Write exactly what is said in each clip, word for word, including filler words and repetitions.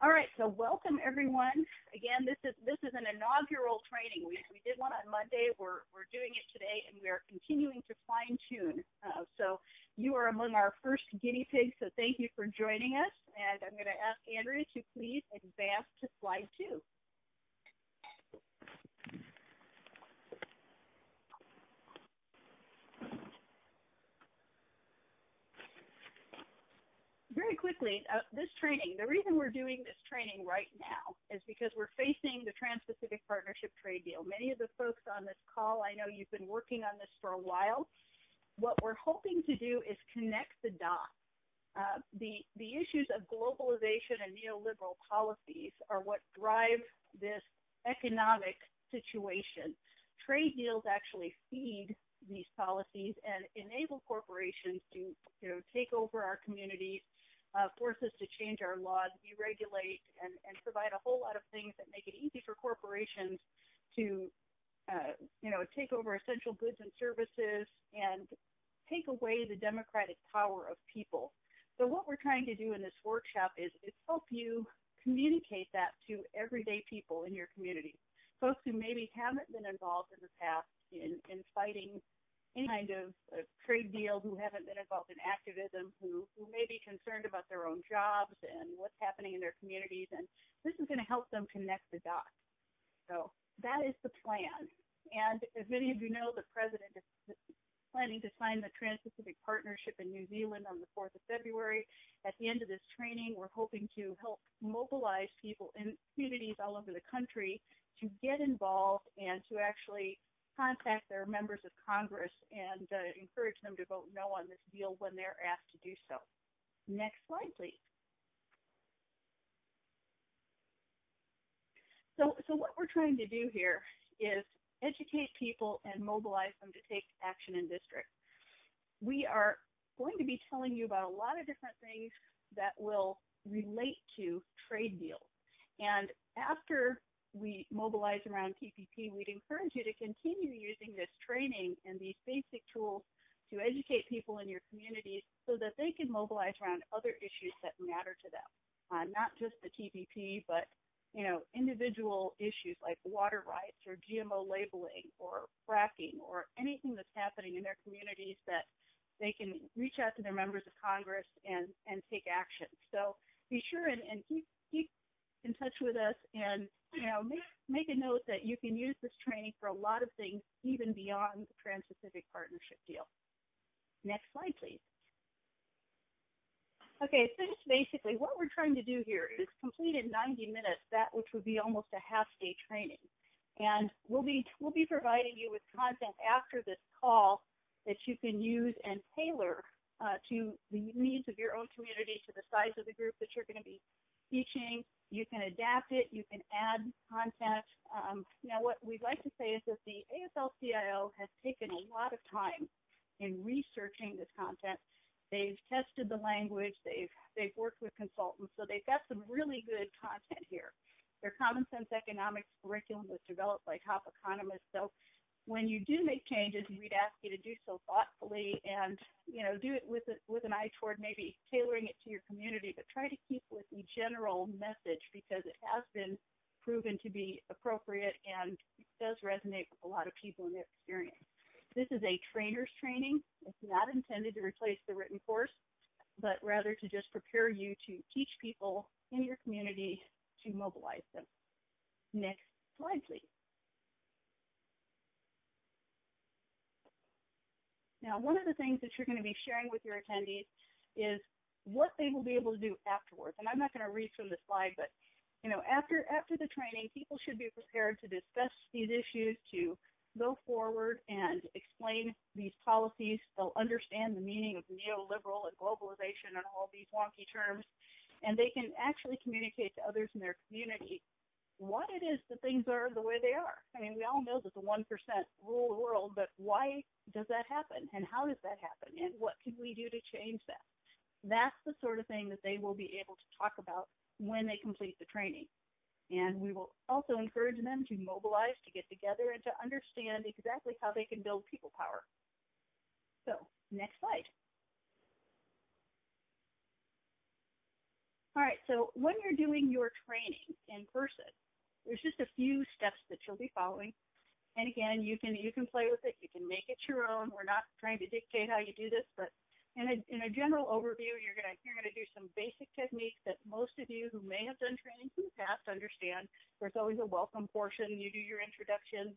All right, so welcome everyone. Again, this is this is an inaugural training. We we did one on Monday. We're we're doing it today, and we are continuing to fine tune. Uh, so you are among our first guinea pigs. So thank you for joining us. And I'm going to ask Andrea to please advance to slide two. Very quickly, uh, this training, the reason we're doing this training right now is because we're facing the Trans-Pacific Partnership trade deal. Many of the folks on this call, I know you've been working on this for a while. What we're hoping to do is connect the dots. Uh, the, the issues of globalization and neoliberal policies are what drive this economic situation. Trade deals actually feed these policies and enable corporations to, you know, take over our communities, Uh, force us to change our laws, deregulate, and, and provide a whole lot of things that make it easy for corporations to, uh, you know, take over essential goods and services and take away the democratic power of people. So what we're trying to do in this workshop is, is help you communicate that to everyday people in your community, folks who maybe haven't been involved in the past in, in fighting any kind of a trade deal, who haven't been involved in activism, who, who may be concerned about their own jobs and what's happening in their communities. And this is going to help them connect the dots. So that is the plan. And as many of you know, the president is planning to sign the Trans-Pacific Partnership in New Zealand on the fourth of February. At the end of this training, we're hoping to help mobilize people in communities all over the country to get involved and to actually contact their members of Congress and uh, encourage them to vote no on this deal when they're asked to do so. Next slide, please. So, so what we're trying to do here is educate people and mobilize them to take action in districts. We are going to be telling you about a lot of different things that will relate to trade deals. And after we mobilize around T P P, we'd encourage you to continue using this training and these basic tools to educate people in your communities so that they can mobilize around other issues that matter to them, uh, not just the T P P, but, you know, individual issues like water rights or G M O labeling or fracking or anything that's happening in their communities that they can reach out to their members of Congress and, and take action. So be sure and, and keep, keep in touch with us, and, you know, make, make a note that you can use this training for a lot of things, even beyond the Trans-Pacific Partnership deal. Next slide, please. Okay, so just basically what we're trying to do here is complete in ninety minutes that which would be almost a half-day training. And we'll be, we'll be providing you with content after this call that you can use and tailor uh, to the needs of your own community, to the size of the group that you're going to be teaching. You can adapt it. You can add content. Um, now, what we'd like to say is that the A F L C I O has taken a lot of time in researching this content. They've tested the language. They've they've worked with consultants, so they've got some really good content here. Their common sense economics curriculum was developed by top economists. So, when you do make changes, we'd ask you to do so thoughtfully, and, you know, do it with a, with an eye toward maybe tailoring it to your community, but try to keep with the general message because it has been proven to be appropriate and it does resonate with a lot of people in their experience. This is a trainer's training. It's not intended to replace the written course, but rather to just prepare you to teach people in your community to mobilize them. Next slide, please. Now, one of the things that you're going to be sharing with your attendees is what they will be able to do afterwards. And I'm not going to read from the slide, but, you know, after after the training, people should be prepared to discuss these issues, to go forward and explain these policies. They'll understand the meaning of neoliberal and globalization and all these wonky terms, and they can actually communicate to others in their community what it is that things are the way they are. I mean, we all know that the one percent rule the world, but why does that happen? And how does that happen? And what can we do to change that? That's the sort of thing that they will be able to talk about when they complete the training. And we will also encourage them to mobilize, to get together, and to understand exactly how they can build people power. So, next slide. All right, so when you're doing your training in person, there's just a few steps that you'll be following. And again, you can you can play with it. You can make it your own. We're not trying to dictate how you do this, but in a, in a general overview, you're going to you're going to do some basic techniques that most of you who may have done trainings in the past understand. There's always a welcome portion. You do your introduction.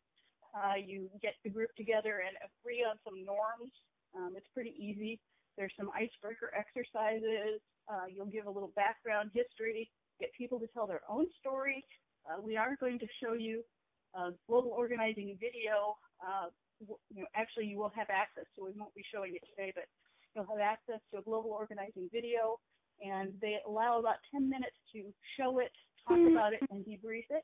Uh, you get the group together and agree on some norms. Um, it's pretty easy. There's some icebreaker exercises. Uh, you'll give a little background history, get people to tell their own story. Uh, we are going to show you a global organizing video. Uh, you know, actually, you will have access, so we won't be showing it today, but you'll have access to a global organizing video, and they allow about ten minutes to show it, talk about it, and debrief it.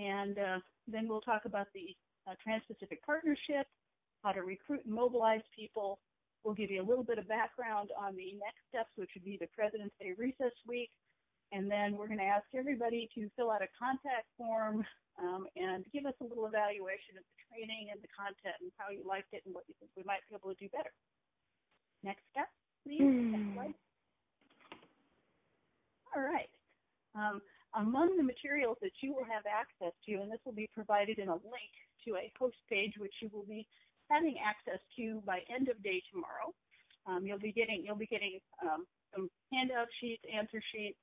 And uh, then we'll talk about the uh, Trans-Pacific Partnership, how to recruit and mobilize people. We'll give you a little bit of background on the next steps, which would be the President's Day Recess Week. And then we're going to ask everybody to fill out a contact form um, and give us a little evaluation of the training and the content and how you liked it and what you think we might be able to do better. Next step, please. Next slide. All right. Um, among the materials that you will have access to, and this will be provided in a link to a host page, which you will be having access to by end of day tomorrow. Um, you'll be getting you'll be getting um, some handout sheets, answer sheets,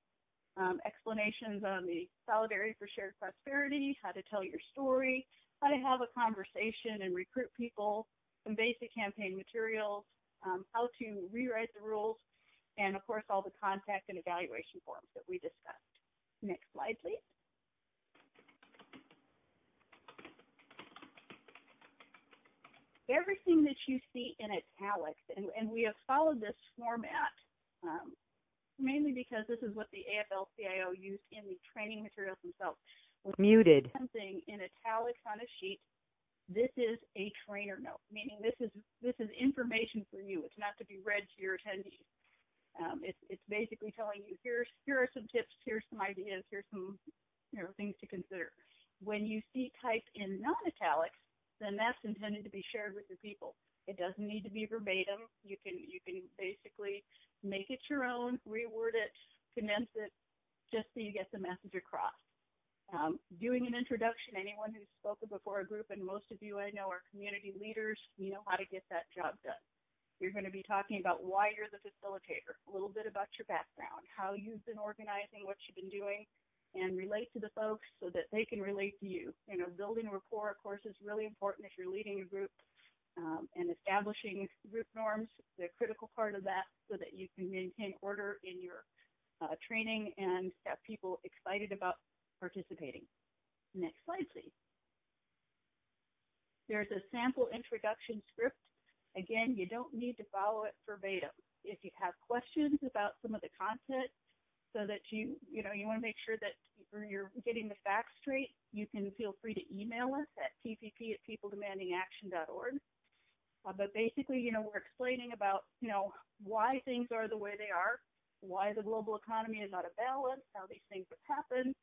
um, explanations on the Solidarity for Shared Prosperity, how to tell your story, how to have a conversation and recruit people, some basic campaign materials, um, how to rewrite the rules, and of course all the contact and evaluation forms that we discussed. Next slide, please. Everything that you see in italics, and, and we have followed this format um, mainly because this is what the A F L C I O used in the training materials themselves. When Muted. You see something in italics on a sheet, this is a trainer note, meaning this is this is information for you. It's not to be read to your attendees. Um, it's it's basically telling you here's here are some tips, here's some ideas, here's some you know things to consider. When you see typed in non-italics, then that's intended to be shared with your people. It doesn't need to be verbatim. You can you can basically make it your own, reword it, condense it, just so you get the message across. Um, doing an introduction, anyone who's spoken before a group, and most of you I know are community leaders, you know how to get that job done. You're going to be talking about why you're the facilitator, a little bit about your background, how you've been organizing, what you've been doing, and relate to the folks so that they can relate to you. You know, building rapport, of course, is really important if you're leading a group, um, and establishing group norms. They're a critical part of that so that you can maintain order in your uh, training and have people excited about participating. Next slide, please. There's a sample introduction script. Again, you don't need to follow it verbatim. If you have questions about some of the content, so that you, you know, you want to make sure that you're getting the facts straight, you can feel free to email us at P P P at people demanding action dot org. Uh, but basically, you know, we're explaining about, you know, why things are the way they are, why the global economy is out of balance, how these things have happened,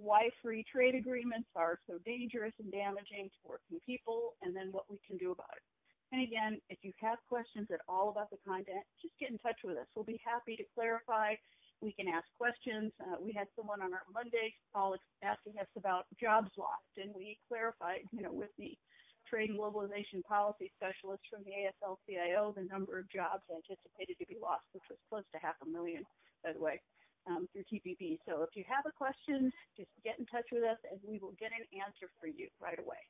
why free trade agreements are so dangerous and damaging to working people, and then what we can do about it. And again, if you have questions at all about the content, just get in touch with us. We'll be happy to clarify. We can ask questions. Uh, we had someone on our Monday call asking us about jobs lost, and we clarified, you know, with the trade and globalization policy specialist from the A F L C I O, the number of jobs anticipated to be lost, which was close to half a million, by the way, um, through T P P. So if you have a question, just get in touch with us, and we will get an answer for you right away.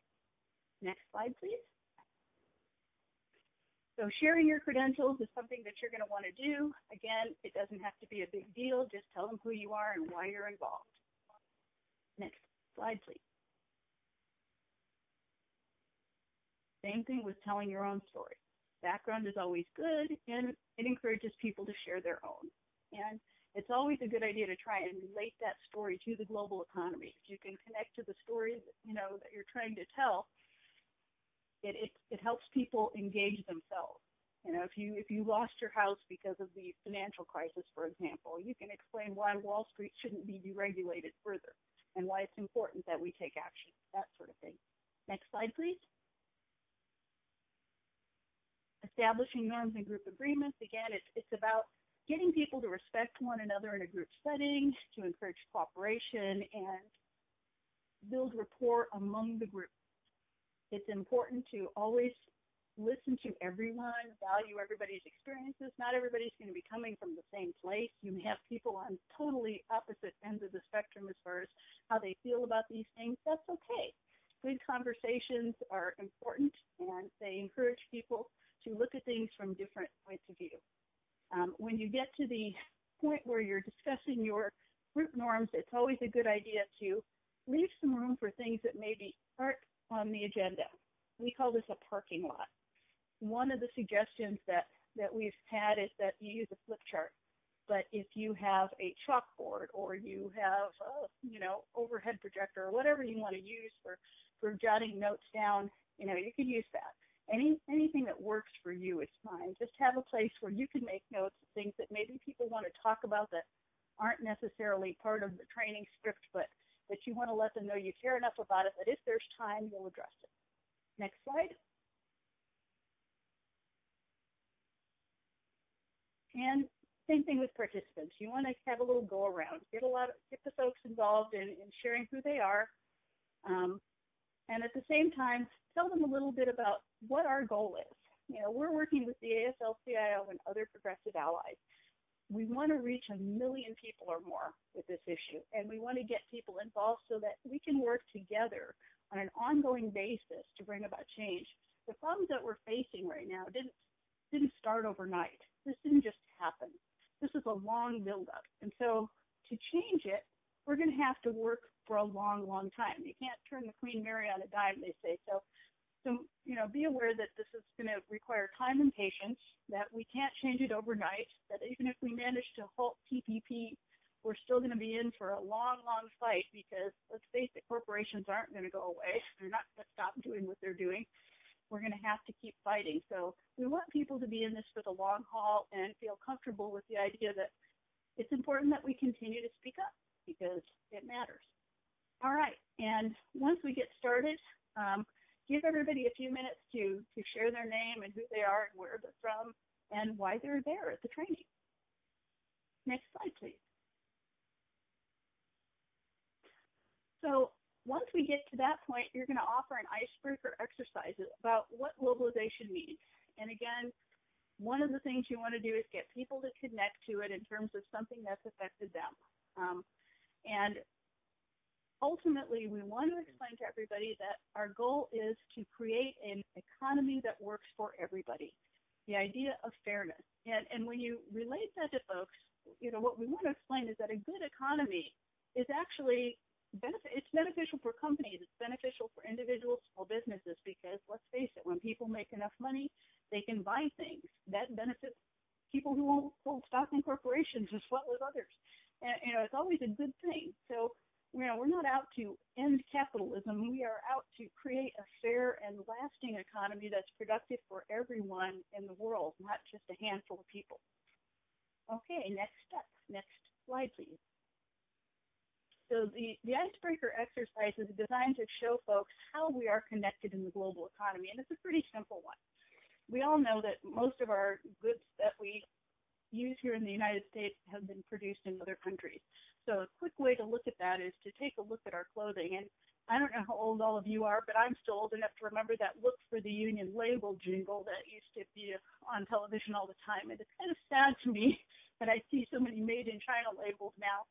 Next slide, please. So sharing your credentials is something that you're going to want to do. Again, it doesn't have to be a big deal. Just tell them who you are and why you're involved. Next slide, please. Same thing with telling your own story. Background is always good, and it encourages people to share their own. And it's always a good idea to try and relate that story to the global economy. If you can connect to the story, you know, that you're trying to tell, It, it it helps people engage themselves. You know, if you if you lost your house because of the financial crisis, for example, you can explain why Wall Street shouldn't be deregulated further and why it's important that we take action, that sort of thing. Next slide, please. Establishing norms and group agreements. Again, it's it's about getting people to respect one another in a group setting, to encourage cooperation, and build rapport among the group. It's important to always listen to everyone, value everybody's experiences. Not everybody's going to be coming from the same place. You may have people on totally opposite ends of the spectrum as far as how they feel about these things. That's okay. Good conversations are important, and they encourage people to look at things from different points of view. Um, when you get to the point where you're discussing your group norms, it's always a good idea to leave some room for things that maybe aren't on the agenda. We call this a parking lot. One of the suggestions that, that we've had is that you use a flip chart. But if you have a chalkboard or you have a, you know, overhead projector or whatever you want to use for, for jotting notes down, you know, you could use that. Any, anything that works for you is fine. Just have a place where you can make notes of things that maybe people want to talk about that aren't necessarily part of the training script, but that you want to let them know you care enough about it that if there's time, you'll address it. Next slide. And same thing with participants. You want to have a little go around. Get a lot of, get the folks involved in, in sharing who they are. Um, and at the same time, tell them a little bit about what our goal is. You know, we're working with the A F L C I O and other progressive allies. We want to reach a million people or more with this issue, and we want to get people involved so that we can work together on an ongoing basis to bring about change. The problems that we're facing right now didn't, didn't start overnight. This didn't just happen. This is a long buildup. And so to change it, we're going to have to work for a long, long time. You can't turn the Queen Mary on a dime, they say. So, so you know, be aware that this is going to require time and patience, that we can't change it overnight, that even if we manage to halt T P P, we're still going to be in for a long, long fight because, let's face it, corporations aren't going to go away. They're not going to stop doing what they're doing. We're going to have to keep fighting. So we want people to be in this for the long haul and feel comfortable with the idea that it's important that we continue to speak up because it matters. All right. And once we get started, um, give everybody a few minutes to, to share their name and who they are and where they're from and why they're there at the training. Next slide, please. So once we get to that point, you're going to offer an icebreaker exercise about what globalization means. And again, one of the things you want to do is get people to connect to it in terms of something that's affected them. Um, and ultimately, we want to explain to everybody that our goal is to create an economy that works for everybody, the idea of fairness. And, and when you relate that to folks, you know, what we want to explain is that a good economy is actually benefit, it's beneficial for companies, it's beneficial for individuals, small businesses, because let's face it, when people make enough money, they can buy things. That benefits people who hold stock in corporations as well as others. And, you know, it's always a good thing. So, you know, we're not out to end capitalism. We are out to create a fair and lasting economy that's productive for everyone in the world, not just a handful of people. Okay, next step. Next slide, please. So the, the icebreaker exercise is designed to show folks how we are connected in the global economy, and it's a pretty simple one. We all know that most of our goods that we use here in the United States have been produced in other countries. So a quick way to look at that is to take a look at our clothing. And I don't know how old all of you are, but I'm still old enough to remember that Look for the Union Label jingle that used to be on television all the time. And it's kind of sad to me that I see so many made in China labels now.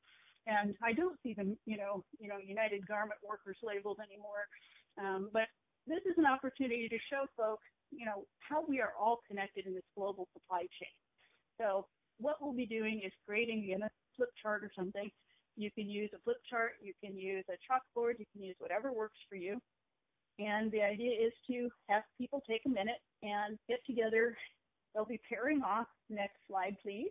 And I don't see them, you know, you know, United Garment Workers labeled anymore. Um, but this is an opportunity to show folks, you know, how we are all connected in this global supply chain. So what we'll be doing is creating, again, a flip chart or something. You can use a flip chart. You can use a chalkboard. You can use whatever works for you. And the idea is to have people take a minute and get together. They'll be pairing off. Next slide, please.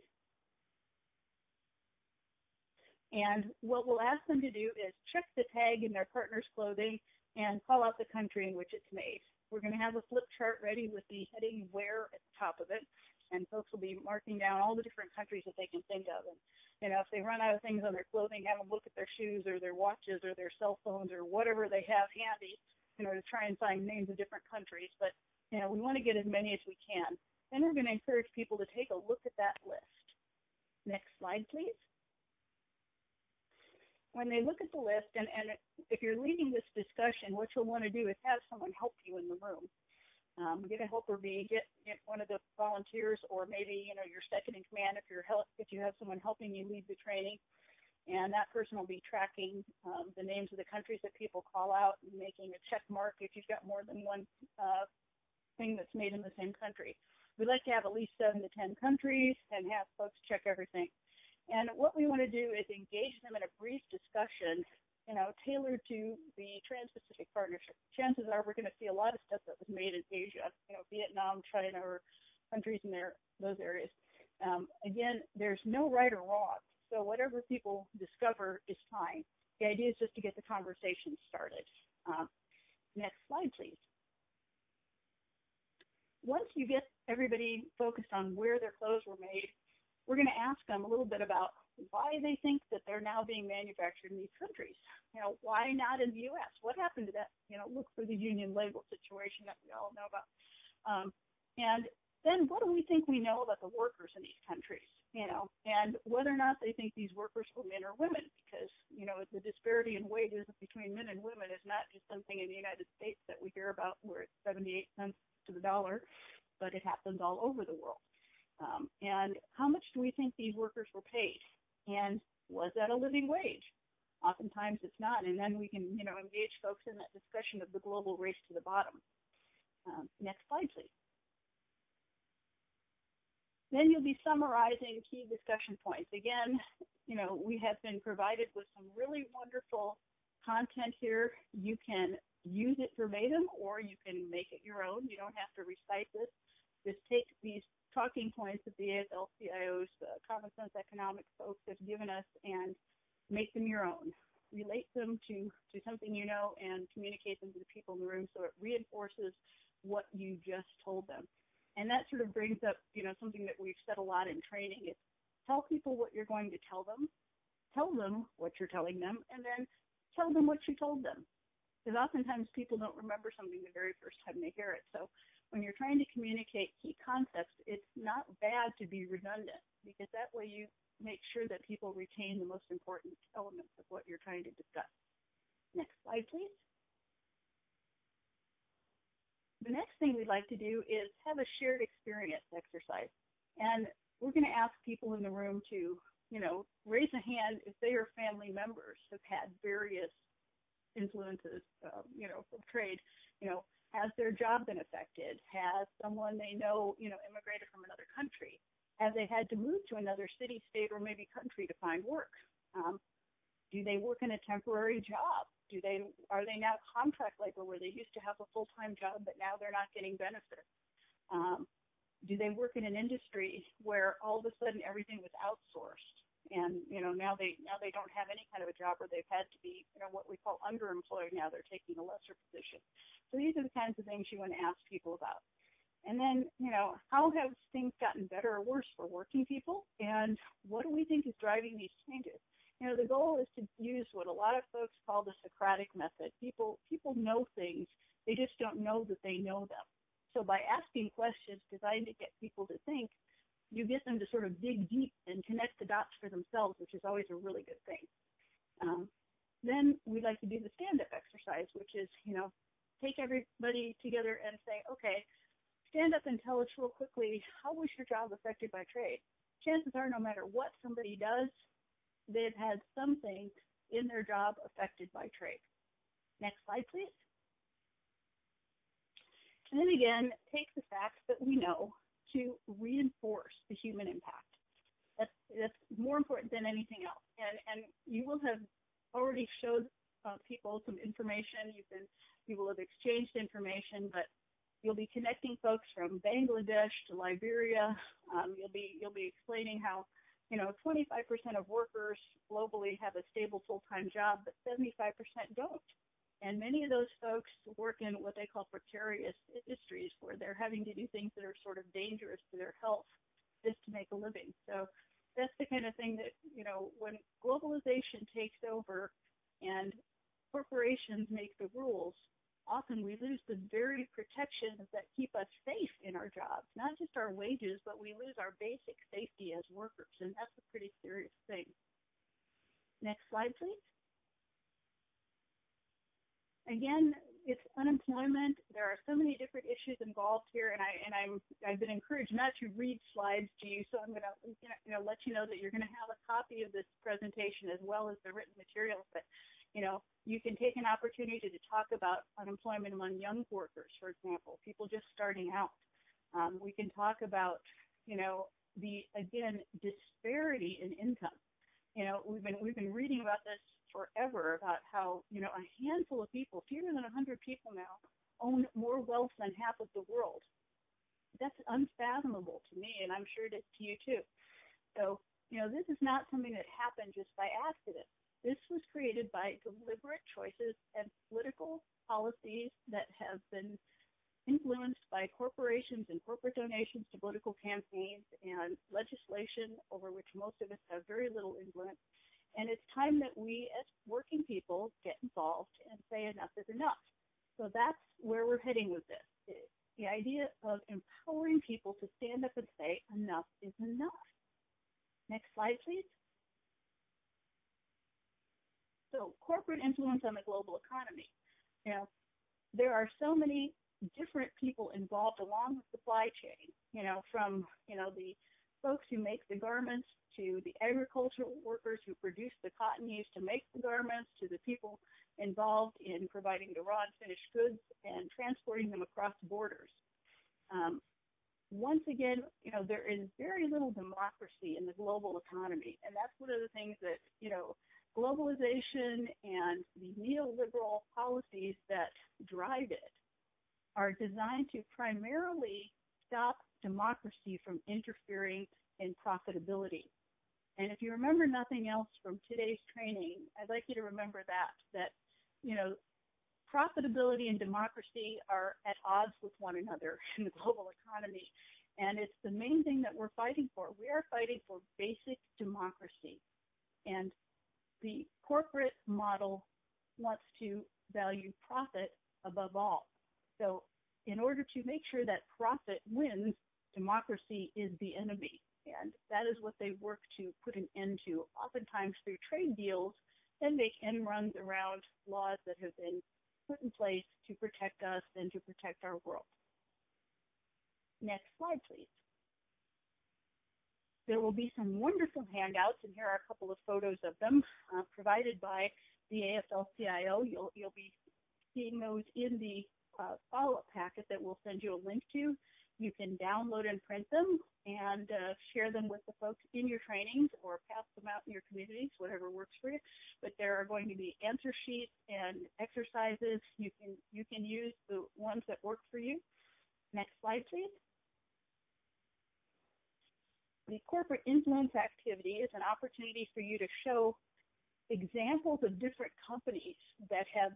And what we'll ask them to do is check the tag in their partner's clothing and call out the country in which it's made. We're going to have a flip chart ready with the heading where at the top of it, and folks will be marking down all the different countries that they can think of. And, you know, if they run out of things on their clothing, have them look at their shoes or their watches or their cell phones or whatever they have handy, you know, to try and find names of different countries. But, you know, we want to get as many as we can. Then we're going to encourage people to take a look at that list. Next slide, please. When they look at the list, and, and if you're leading this discussion, what you'll want to do is have someone help you in the room. Um, get a helper bee, get, get one of the volunteers, or maybe, you know, your second in command if you're help, if you have someone helping you lead the training, and that person will be tracking um, the names of the countries that people call out and making a check mark if you've got more than one uh, thing that's made in the same country. We like to have at least seven to ten countries and have folks check everything. And what we want to do is engage them in a brief discussion, you know, tailored to the Trans-Pacific Partnership. Chances are we're going to see a lot of stuff that was made in Asia, you know, Vietnam, China, or countries in their, those areas. Um, again, there's no right or wrong, so whatever people discover is fine. The idea is just to get the conversation started. Um, next slide, please. Once you get everybody focused on where their clothes were made, we're going to ask them a little bit about why they think that they're now being manufactured in these countries. You know, why not in the U S? What happened to that? You know, look for the union label situation that we all know about. Um, and then what do we think we know about the workers in these countries, you know, and whether or not they think these workers were men or women, because, you know, the disparity in wages between men and women is not just something in the United States that we hear about where it's seventy-eight cents to the dollar, but it happens all over the world. Um, and how much do we think these workers were paid? And was that a living wage? Oftentimes it's not. And then we can, you know, engage folks in that discussion of the global race to the bottom. Um, next slide, please. Then you'll be summarizing key discussion points. Again, you know, we have been provided with some really wonderful content here. You can use it verbatim or you can make it your own. You don't have to recite this. Just take these talking points that the A F L C I O's uh, common sense economic folks have given us and make them your own. Relate them to, to something you know and communicate them to the people in the room so it reinforces what you just told them. And that sort of brings up, you know, something that we've said a lot in training is tell people what you're going to tell them, tell them what you're telling them, and then tell them what you told them. Because oftentimes people don't remember something the very first time they hear it. So when you're trying to communicate key concepts, it's not bad to be redundant because that way you make sure that people retain the most important elements of what you're trying to discuss. Next slide, please. The next thing we'd like to do is have a shared experience exercise. And we're going to ask people in the room to, you know, raise a hand if they or family members have had various influences, uh, you know, from trade. You know, has their job been affected? Has someone they know, you know, immigrated from another country? Have they had to move to another city, state, or maybe country to find work? Um, do they work in a temporary job? Do they, are they now contract labor where they used to have a full-time job, but now they're not getting benefits? Um, do they work in an industry where all of a sudden everything was outsourced? And, you know, now they now they don't have any kind of a job or they've had to be, you know, what we call underemployed now. They're taking a lesser position. So these are the kinds of things you want to ask people about. And then, you know, how have things gotten better or worse for working people? And what do we think is driving these changes? You know, the goal is to use what a lot of folks call the Socratic method. People people know things. They just don't know that they know them. So by asking questions designed to get people to think, you get them to sort of dig deep and connect the dots for themselves, which is always a really good thing. Um, then we like to do the stand-up exercise, which is, you know, take everybody together and say, okay, stand up and tell us real quickly, how was your job affected by trade? Chances are no matter what somebody does, they've had something in their job affected by trade. Next slide, please. And then again, take the facts that we know to reinforce the human impact. That's, that's more important than anything else. And, and you will have already showed uh, people some information. You've been, you will have exchanged information, but you'll be connecting folks from Bangladesh to Liberia. Um, you'll be, you'll be explaining how, you know, twenty-five percent of workers globally have a stable full-time job, but seventy-five percent don't. And many of those folks work in what they call precarious industries where they're having to do things that are sort of dangerous to their health just to make a living. So that's the kind of thing that, you know, when globalization takes over and corporations make the rules, often we lose the very protections that keep us safe in our jobs, not just our wages, but we lose our basic safety as workers, and that's a pretty serious thing. Next slide, please. Again, it's unemployment. There are so many different issues involved here, and I and I'm I've been encouraged not to read slides to you, so I'm going to you know let you know that you're going to have a copy of this presentation as well as the written materials. But you know you can take an opportunity to talk about unemployment among young workers, for example, people just starting out. Um, we can talk about you know the again disparity in income. You know we've been we've been reading about this forever about how, you know, a handful of people, fewer than one hundred people now, own more wealth than half of the world. That's unfathomable to me, and I'm sure it is to you too. So, you know, this is not something that happened just by accident. This was created by deliberate choices and political policies that have been influenced by corporations and corporate donations to political campaigns and legislation over which most of us have very little influence. And it's time that we, as working people, get involved and say enough is enough. So that's where we're heading with this. It's the idea of empowering people to stand up and say enough is enough. Next slide, please. So corporate influence on the global economy. You know, there are so many different people involved along the supply chain, you know, from, you know, the folks who make the garments, to the agricultural workers who produce the cotton used to make the garments, to the people involved in providing the raw and finished goods and transporting them across borders. Um, once again, you know, there is very little democracy in the global economy, and that's one of the things that, you know, globalization and the neoliberal policies that drive it are designed to primarily stop democracy from interfering in profitability. And if you remember nothing else from today's training, I'd like you to remember that, that, you know, profitability and democracy are at odds with one another in the global economy. And it's the main thing that we're fighting for. We are fighting for basic democracy. And the corporate model wants to value profit above all. So in order to make sure that profit wins, democracy is the enemy. And that is what they work to put an end to, oftentimes through trade deals, and make end runs around laws that have been put in place to protect us and to protect our world. Next slide, please. There will be some wonderful handouts, and here are a couple of photos of them uh, provided by the A F L C I O. You'll, you'll be seeing those in the uh, follow-up packet that we'll send you a link to. You can download and print them and uh, share them with the folks in your trainings or pass them out in your communities, whatever works for you. But there are going to be answer sheets and exercises. You can, you can use the ones that work for you. Next slide, please. The corporate influence activity is an opportunity for you to show examples of different companies that have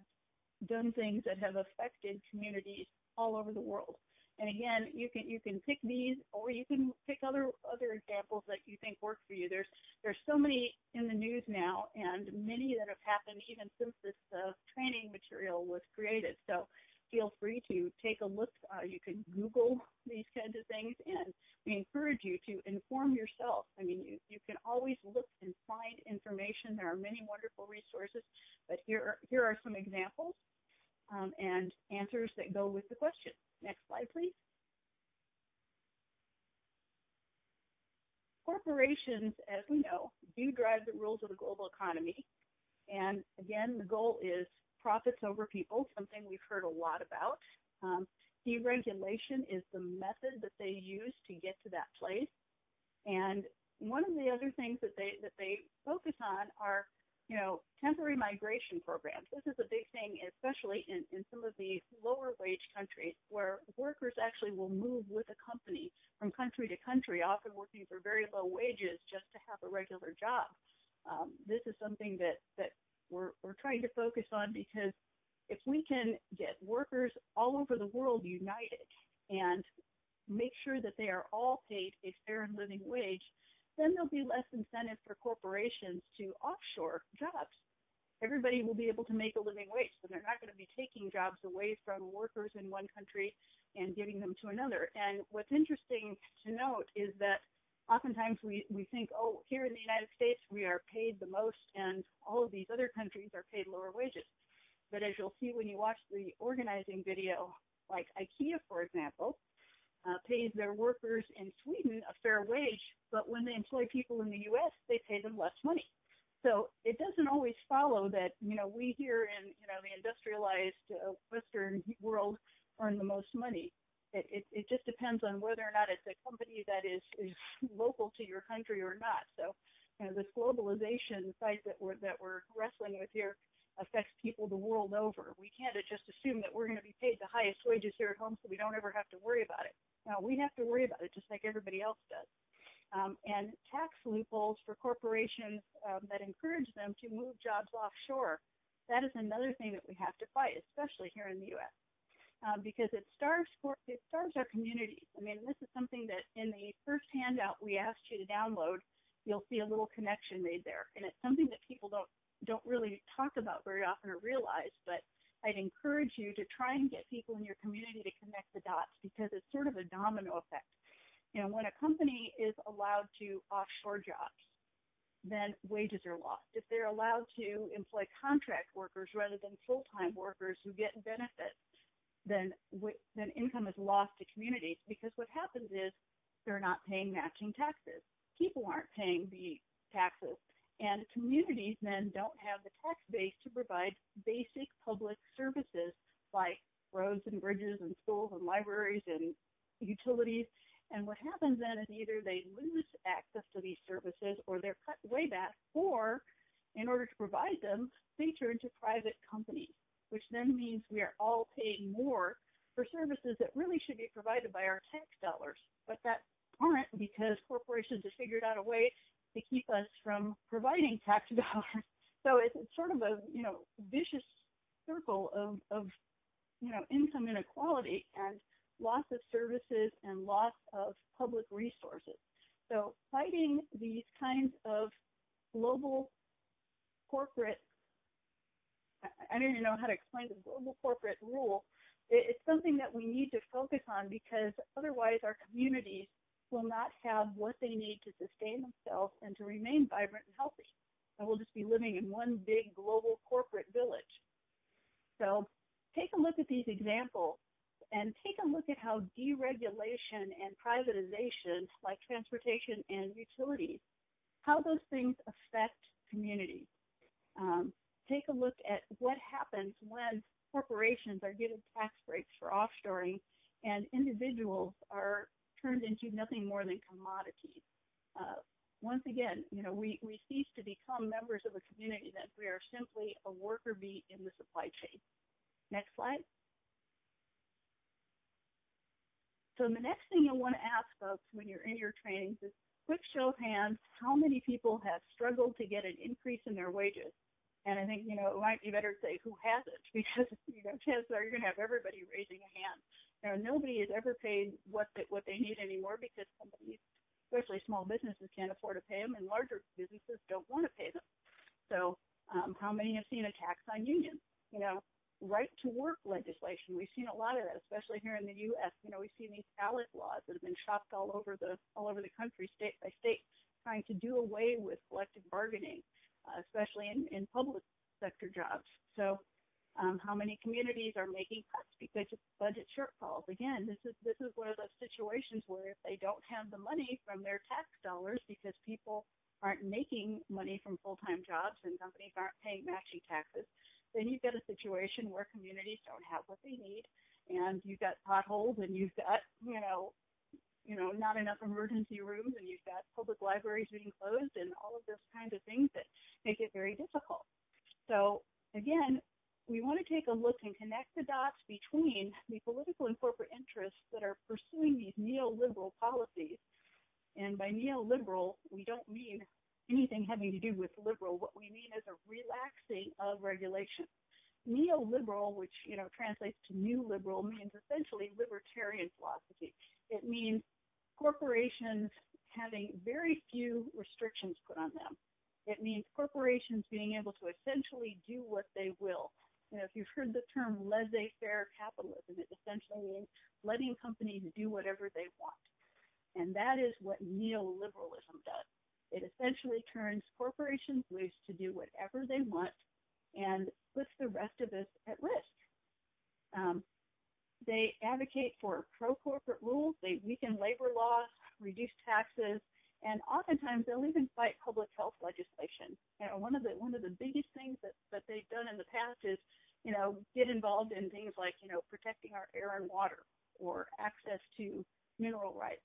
done things that have affected communities all over the world. And again, you can you can pick these, or you can pick other other examples that you think work for you. There's there's so many in the news now, and many that have happened even since this uh, training material was created. So feel free to take a look. Uh, you can Google these kinds of things, and we encourage you to inform yourself. I mean, you, you can always look and find information. There are many wonderful resources, but here are, here are some examples um, and answers that go with the question. Next slide, please. Corporations, as we know, do drive the rules of the global economy. And again, the goal is profits over people, something we've heard a lot about. Um, deregulation is the method that they use to get to that place. And one of the other things that they, that they focus on are, you know, temporary migration programs. This is a big thing, especially in, in some of the lower wage countries where workers actually will move with a company from country to country, often working for very low wages just to have a regular job. Um, this is something that, that we're, we're trying to focus on, because if we can get workers all over the world united and make sure that they are all paid a fair and living wage, then there'll be less incentive for corporations to offshore jobs. everybody will be able to make a living wage. So they're not going to be taking jobs away from workers in one country and giving them to another. And what's interesting to note is that oftentimes we, we think, oh, here in the United States we are paid the most and all of these other countries are paid lower wages. But as you'll see when you watch the organizing video, like IKEA, for example, uh, pays their workers in Sweden a fair wage, but when they employ people in the U S, they pay them less money. So it doesn't always follow that, you know, we here in, you know, the industrialized uh, Western world earn the most money. It, it, it just depends on whether or not it's a company that is, is local to your country or not. So, you know, this globalization fight that we're, that we're wrestling with here affects people the world over. We can't just assume that we're going to be paid the highest wages here at home so we don't ever have to worry about it. Now, we have to worry about it just like everybody else does. Um, and tax loopholes for corporations um, that encourage them to move jobs offshore, that is another thing that we have to fight, especially here in the U S, um, because it starves, it starves our communities. I mean, this is something that in the first handout we asked you to download, you'll see a little connection made there. And it's something that people don't don't really talk about very often or realize, but I'd encourage you to try and get people in your community to connect the dots because it's sort of a domino effect. You know, when a company is allowed to offshore jobs, then wages are lost. If they're allowed to employ contract workers rather than full-time workers who get benefits, then then income is lost to communities because what happens is they're not paying matching taxes. People aren't paying the taxes. And communities then don't have the tax base to provide basic public services like roads and bridges and schools and libraries and utilities. And what happens then is either they lose access to these services or they're cut way back, or in order to provide them, they turn to private companies, which then means we are all paying more for services that really should be provided by our tax dollars, but that aren't because corporations have figured out a way to keep us from providing tax dollars. So it's, it's sort of a, you know, vicious circle of, of, you know, income inequality and loss of services and loss of public resources. So fighting these kinds of global corporate, I don't even know how to explain the global corporate rule, it's something that we need to focus on because otherwise our communities will not have what they need to sustain themselves and to remain vibrant and healthy. And we'll just be living in one big global corporate village. So take a look at these examples and take a look at how deregulation and privatization, like transportation and utilities, how those things affect communities. Um, take a look at what happens when corporations are given tax breaks for offshoring and individuals are turned into nothing more than commodities. Uh, once again, you know, we, we cease to become members of a community that we are simply a worker bee in the supply chain. Next slide. So the next thing you'll want to ask folks when you're in your trainings is, quick show of hands, how many people have struggled to get an increase in their wages? And I think, you know, it might be better to say who hasn't, because, you know, chances are you're going to have everybody raising a hand. Now, nobody is ever paid what they, what they need anymore because companies, especially small businesses, can't afford to pay them, and larger businesses don't want to pay them. So um, how many have seen a tax on unions? You know, right-to-work legislation. We've seen a lot of that, especially here in the U S. You know, we've seen these ALEC laws that have been shopped all over the all over the country, state by state, trying to do away with collective bargaining, uh, especially in, in public sector jobs. So Um, how many communities are making cuts because of budget shortfalls? Again, this is this is one of those situations where if they don't have the money from their tax dollars because people aren't making money from full-time jobs and companies aren't paying matching taxes, then you've got a situation where communities don't have what they need, and you've got potholes, and you've got you know you know not enough emergency rooms, and you've got public libraries being closed, and all of those kinds of things that make it very difficult. So again, we want to take a look and connect the dots between the political and corporate interests that are pursuing these neoliberal policies. And by neoliberal, we don't mean anything having to do with liberal. What we mean is a relaxing of regulation. Neoliberal, which, you know, translates to new liberal, means essentially libertarian philosophy. It means corporations having very few restrictions put on them. It means corporations being able to essentially do what they will. You know, if you've heard the term laissez-faire capitalism, it essentially means letting companies do whatever they want. And that is what neoliberalism does. It essentially turns corporations loose to do whatever they want and puts the rest of us at risk. Um, they advocate for pro-corporate rules. They weaken labor laws, reduce taxes, and oftentimes they'll even fight public health legislation. You know, one of the one of the biggest things that, that they've done in the past is, you know, get involved in things like, you know, protecting our air and water or access to mineral rights.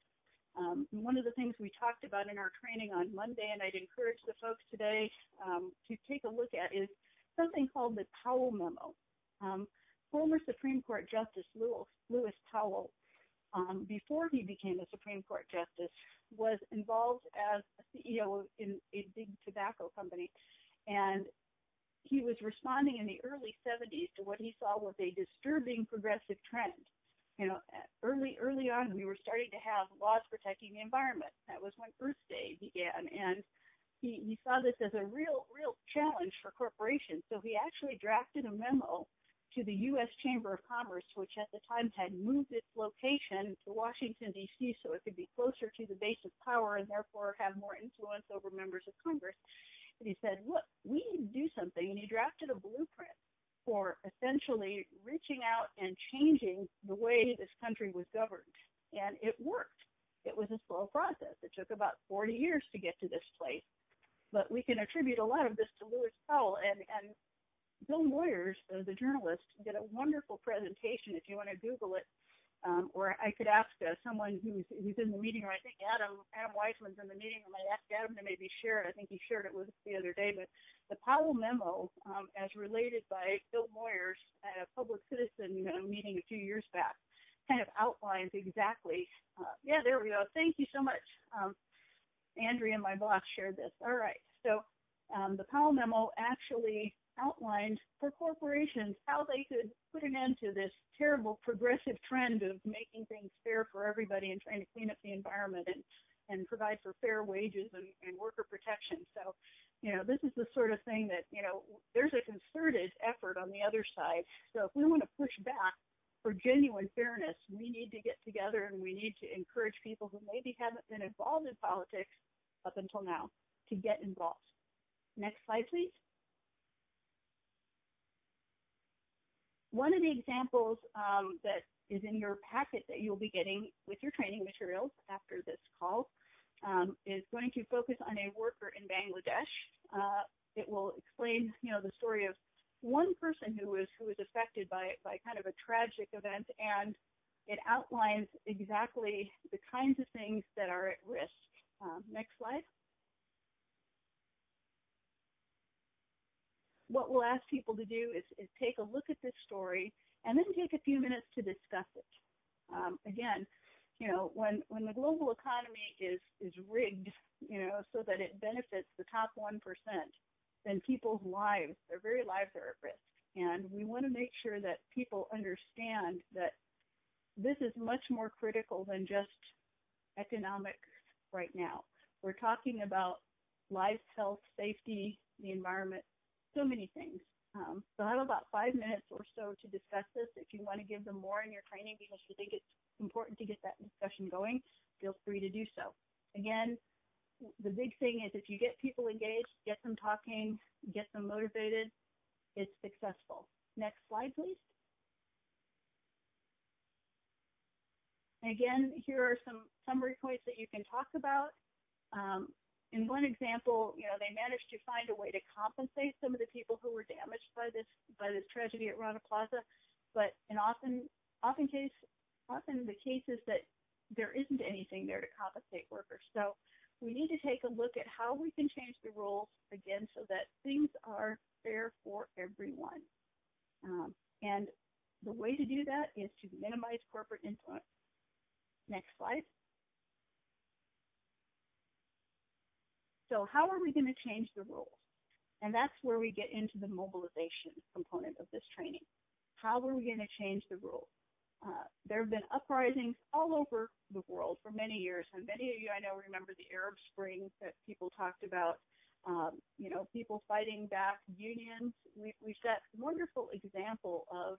Um, one of the things we talked about in our training on Monday, and I'd encourage the folks today um, to take a look at, is something called the Powell Memo. Um, former Supreme Court Justice Lewis, Lewis Powell, um, before he became a Supreme Court Justice, was involved as a C E O in a big tobacco company, and he was responding in the early seventies to what he saw was a disturbing progressive trend. You know, early early on, we were starting to have laws protecting the environment. That was when Earth Day began, and he, he saw this as a real, real challenge for corporations. So he actually drafted a memo to the U S Chamber of Commerce, which at the time had moved its location to Washington, D C, so it could be closer to the base of power and therefore have more influence over members of Congress. And he said, look, we need to do something, and he drafted a blueprint for essentially reaching out and changing the way this country was governed. And it worked. It was a slow process. It took about forty years to get to this place. But we can attribute a lot of this to Lewis Powell. And, and Bill Moyers, the, the journalist, did a wonderful presentation, if you want to Google it. Um, or I could ask uh, someone who's, who's in the meeting room. I think Adam Adam Weissman's in the meeting room. I asked Adam to maybe share it. I think he shared it with us the other day. But the Powell Memo, um, as related by Bill Moyers at a Public Citizen, you know, meeting a few years back, kind of outlines exactly. Uh, yeah, there we go. Thank you so much. Um, Andrea and my boss shared this. All right. So um, the Powell Memo actually outlined for corporations how they could put an end to this terrible progressive trend of making things fair for everybody and trying to clean up the environment and, and provide for fair wages and, and worker protection. So, you know, this is the sort of thing that, you know, there's a concerted effort on the other side. So if we want to push back for genuine fairness, we need to get together and we need to encourage people who maybe haven't been involved in politics up until now to get involved. Next slide, please. One of the examples um, that is in your packet that you'll be getting with your training materials after this call um, is going to focus on a worker in Bangladesh. Uh, it will explain, you know, the story of one person who was who was affected by by kind of a tragic event, and it outlines exactly the kinds of things that are at risk. Um, next slide. What we'll ask people to do is, is take a look at this story and then take a few minutes to discuss it. Um, again, you know, when, when the global economy is, is rigged, you know, so that it benefits the top one percent, then people's lives, their very lives are at risk. And we want to make sure that people understand that this is much more critical than just economics right now. We're talking about life, health, safety, the environment, so many things. Um, so I have about five minutes or so to discuss this. If you want to give them more in your training because you think it's important to get that discussion going, feel free to do so. Again, the big thing is if you get people engaged, get them talking, get them motivated, it's successful. Next slide, please. Again, here are some summary points that you can talk about. Um, In one example, you know, they managed to find a way to compensate some of the people who were damaged by this by this tragedy at Rana Plaza, but in often often case often the case is that there isn't anything there to compensate workers. So we need to take a look at how we can change the rules again so that things are fair for everyone. Um, and the way to do that is to minimize corporate influence. Next slide. So how are we going to change the rules? And that's where we get into the mobilization component of this training. How are we going to change the rules? Uh, there have been uprisings all over the world for many years, and many of you I know remember the Arab Spring that people talked about. um, you know, people fighting back, unions. We, we've got wonderful example of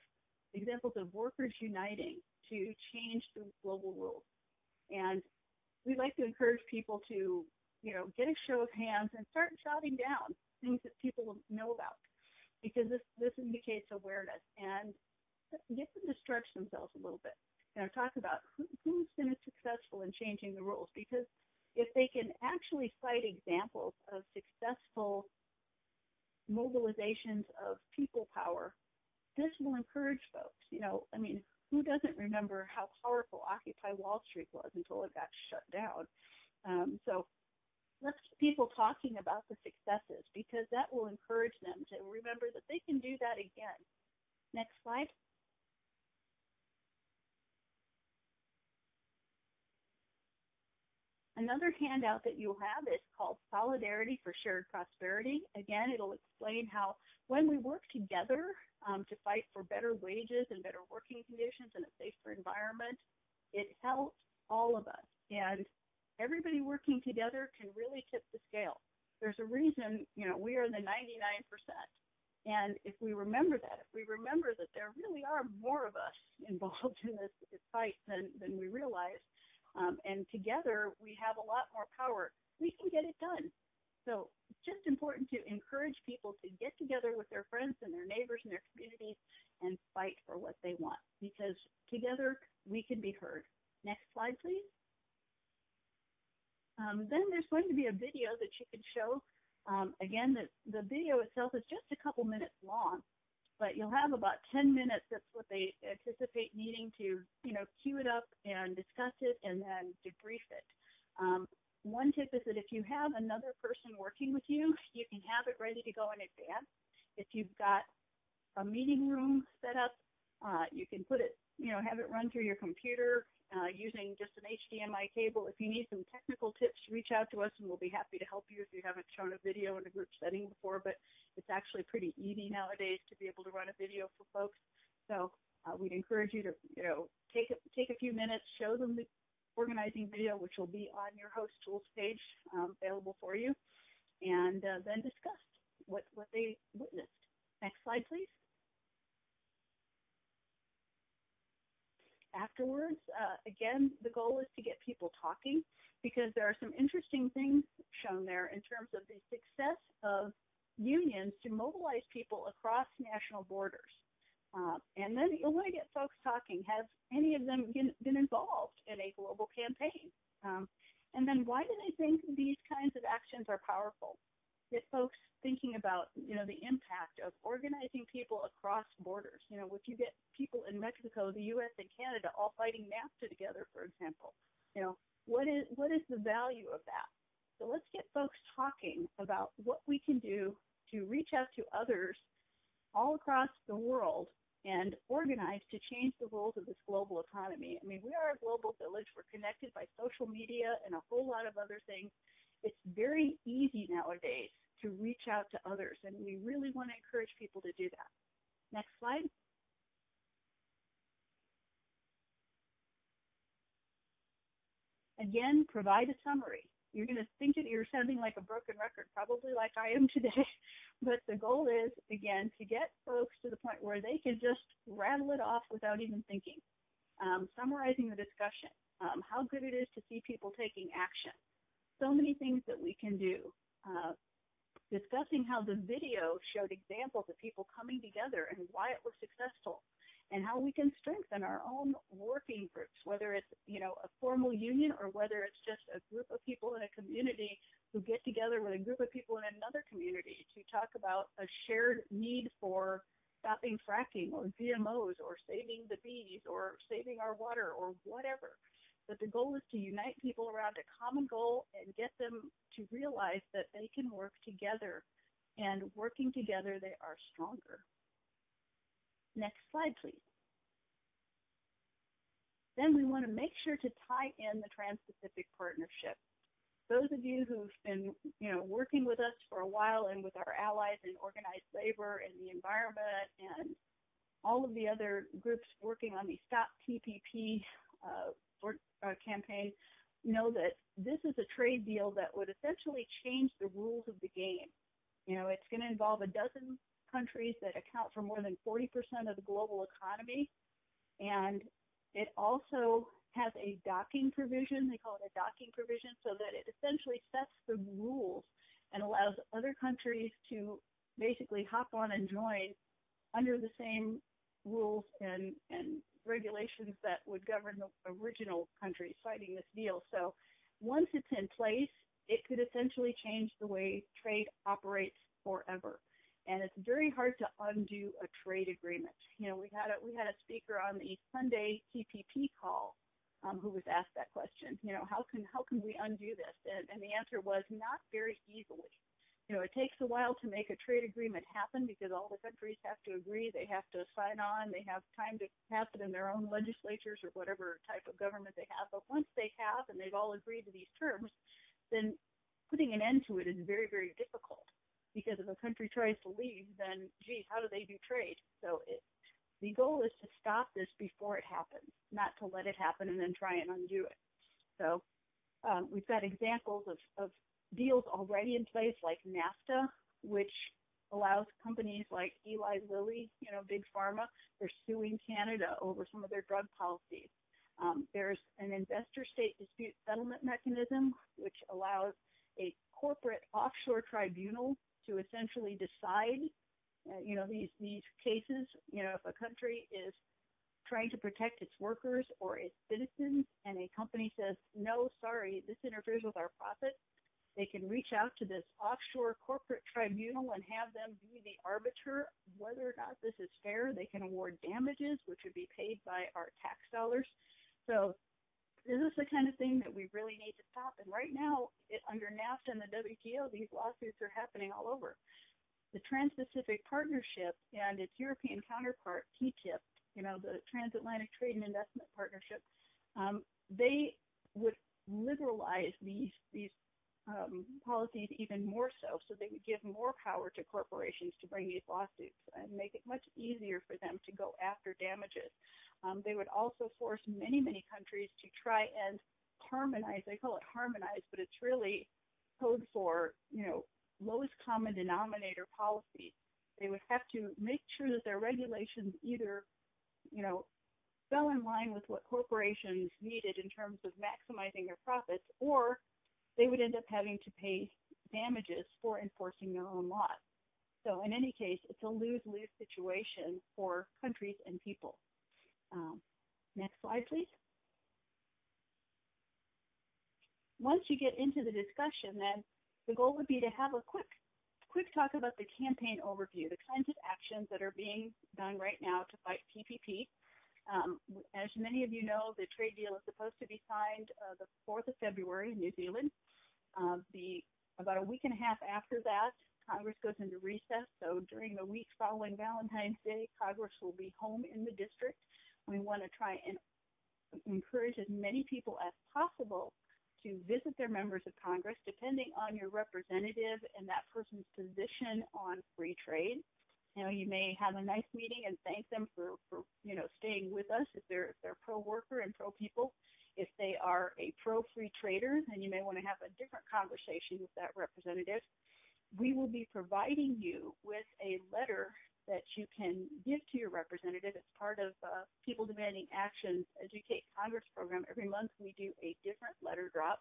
examples of workers uniting to change the global rules. And we'd like to encourage people to, you know, get a show of hands and start jotting down things that people know about, because this, this indicates awareness, and get them to stretch themselves a little bit. You know, talk about who, who's been successful in changing the rules, because if they can actually cite examples of successful mobilizations of people power, this will encourage folks. You know, I mean, who doesn't remember how powerful Occupy Wall Street was until it got shut down? Um, so let's keep people talking about the successes, because that will encourage them to remember that they can do that again. Next slide. Another handout that you'll have is called Solidarity for Shared Prosperity. Again, it'll explain how when we work together um, to fight for better wages and better working conditions and a safer environment, it helps all of us. And everybody working together can really tip the scale. There's a reason, you know, we are the ninety-nine percent. And if we remember that, if we remember that there really are more of us involved in this fight than, than we realize, Um, and together we have a lot more power. We can get it done. So it's just important to encourage people to get together with their friends and their neighbors and their communities and fight for what they want, because together we can be heard. Next slide, please. Um, then there's going to be a video that you can show. Um, again, the, the video itself is just a couple minutes long, but you'll have about ten minutes. That's what they anticipate needing to, you know, queue it up and discuss it and then debrief it. Um, one tip is that if you have another person working with you, you can have it ready to go in advance. If you've got a meeting room set up, uh, you can put it, you know, have it run through your computer uh, using just an H D M I cable. If you need some technical tips, reach out to us and we'll be happy to help you if you haven't shown a video in a group setting before, but it's actually pretty easy nowadays to be able to run a video for folks. So uh, we'd encourage you to, you know, take a, take a few minutes, show them the organizing video, which will be on your host tools page um, available for you, and uh, then discuss what, what they witnessed. Next slide, please. Afterwards, uh, again, the goal is to get people talking, because there are some interesting things shown there in terms of the success of unions to mobilize people across national borders. Uh, and then you'll want to get folks talking. Have any of them been involved in a global campaign? Um, and then why do they think these kinds of actions are powerful? Get folks thinking about, you know, the impact of organizing people across borders. You know, if you get people in Mexico, the U S and Canada all fighting NAFTA together, for example, you know, what is, what is the value of that? So let's get folks talking about what we can do to reach out to others all across the world and organize to change the rules of this global economy. I mean, we are a global village. We're connected by social media and a whole lot of other things. It's very easy nowadays to reach out to others, and we really want to encourage people to do that. Next slide. Again, provide a summary. You're going to think that you're sounding like a broken record, probably like I am today, but the goal is, again, to get folks to the point where they can just rattle it off without even thinking. Um, summarizing the discussion, um, how good it is to see people taking action. So many things that we can do. Uh, discussing how the video showed examples of people coming together and why it was successful, and how we can strengthen our own working groups, whether it's, you know, a formal union or whether it's just a group of people in a community who get together with a group of people in another community to talk about a shared need for stopping fracking or G M Os or saving the bees or saving our water or whatever. But the goal is to unite people around a common goal and get them to realize that they can work together, and working together, they are stronger. Next slide, please. Then we want to make sure to tie in the Trans-Pacific Partnership. Those of you who've been, you know, working with us for a while and with our allies in organized labor and the environment and all of the other groups working on the Stop T P P uh, for, uh, campaign know that this is a trade deal that would essentially change the rules of the game. You know, it's going to involve a dozen countries that account for more than forty percent of the global economy, and it also has a docking provision. They call it a docking provision, so that it essentially sets the rules and allows other countries to basically hop on and join under the same rules and, and regulations that would govern the original countries fighting this deal. So once it's in place, it could essentially change the way trade operates forever. And it's very hard to undo a trade agreement. You know, we had a, we had a speaker on the Sunday T P P call um, who was asked that question. You know, how can how can we undo this? And, and the answer was not very easily. You know, it takes a while to make a trade agreement happen because all the countries have to agree. They have to sign on. They have time to have it in their own legislatures or whatever type of government they have. But once they have and they've all agreed to these terms, then putting an end to it is very, very difficult. Because if a country tries to leave, then, geez, how do they do trade? So it, the goal is to stop this before it happens, not to let it happen and then try and undo it. So um, we've got examples of, of deals already in place like NAFTA, which allows companies like Eli Lilly, you know, Big Pharma, they're suing Canada over some of their drug policies. Um, there's an investor-state dispute settlement mechanism, which allows a corporate offshore tribunal to essentially decide, uh, you know, these, these cases, you know, if a country is trying to protect its workers or its citizens and a company says, no, sorry, this interferes with our profits, they can reach out to this offshore corporate tribunal and have them be the arbiter whether or not this is fair. They can award damages, which would be paid by our tax dollars. So this is the kind of thing that we really need to stop. And right now, it, under NAFTA and the W T O, these lawsuits are happening all over. The Trans-Pacific Partnership and its European counterpart, T T I P, you know, the Transatlantic Trade and Investment Partnership, um, they would liberalize these these um, policies even more so, so they would give more power to corporations to bring these lawsuits and make it much easier for them to go after damages. Um, they would also force many, many countries to try and harmonize. They call it harmonize, but it's really code for, you know, lowest common denominator policy. They would have to make sure that their regulations either, you know, fell in line with what corporations needed in terms of maximizing their profits, or they would end up having to pay damages for enforcing their own laws. So in any case, it's a lose-lose situation for countries and people. Um, next slide, please. Once you get into the discussion, then the goal would be to have a quick, quick talk about the campaign overview, the kinds of actions that are being done right now to fight T P P. Um, as many of you know, the trade deal is supposed to be signed uh, the fourth of February in New Zealand. Uh, the about a week and a half after that, Congress goes into recess. So during the week following Valentine's Day, Congress will be home in the district. We want to try and encourage as many people as possible to visit their members of Congress, depending on your representative and that person's position on free trade. You know, you may have a nice meeting and thank them for, for you know, staying with us if they're, if they're pro-worker and pro-people. If they are a pro-free trader, then you may want to have a different conversation with that representative. We will be providing you with a letter that you can give to your representative. It's part of uh, People Demanding Action's Educate Congress program. Every month we do a different letter drop,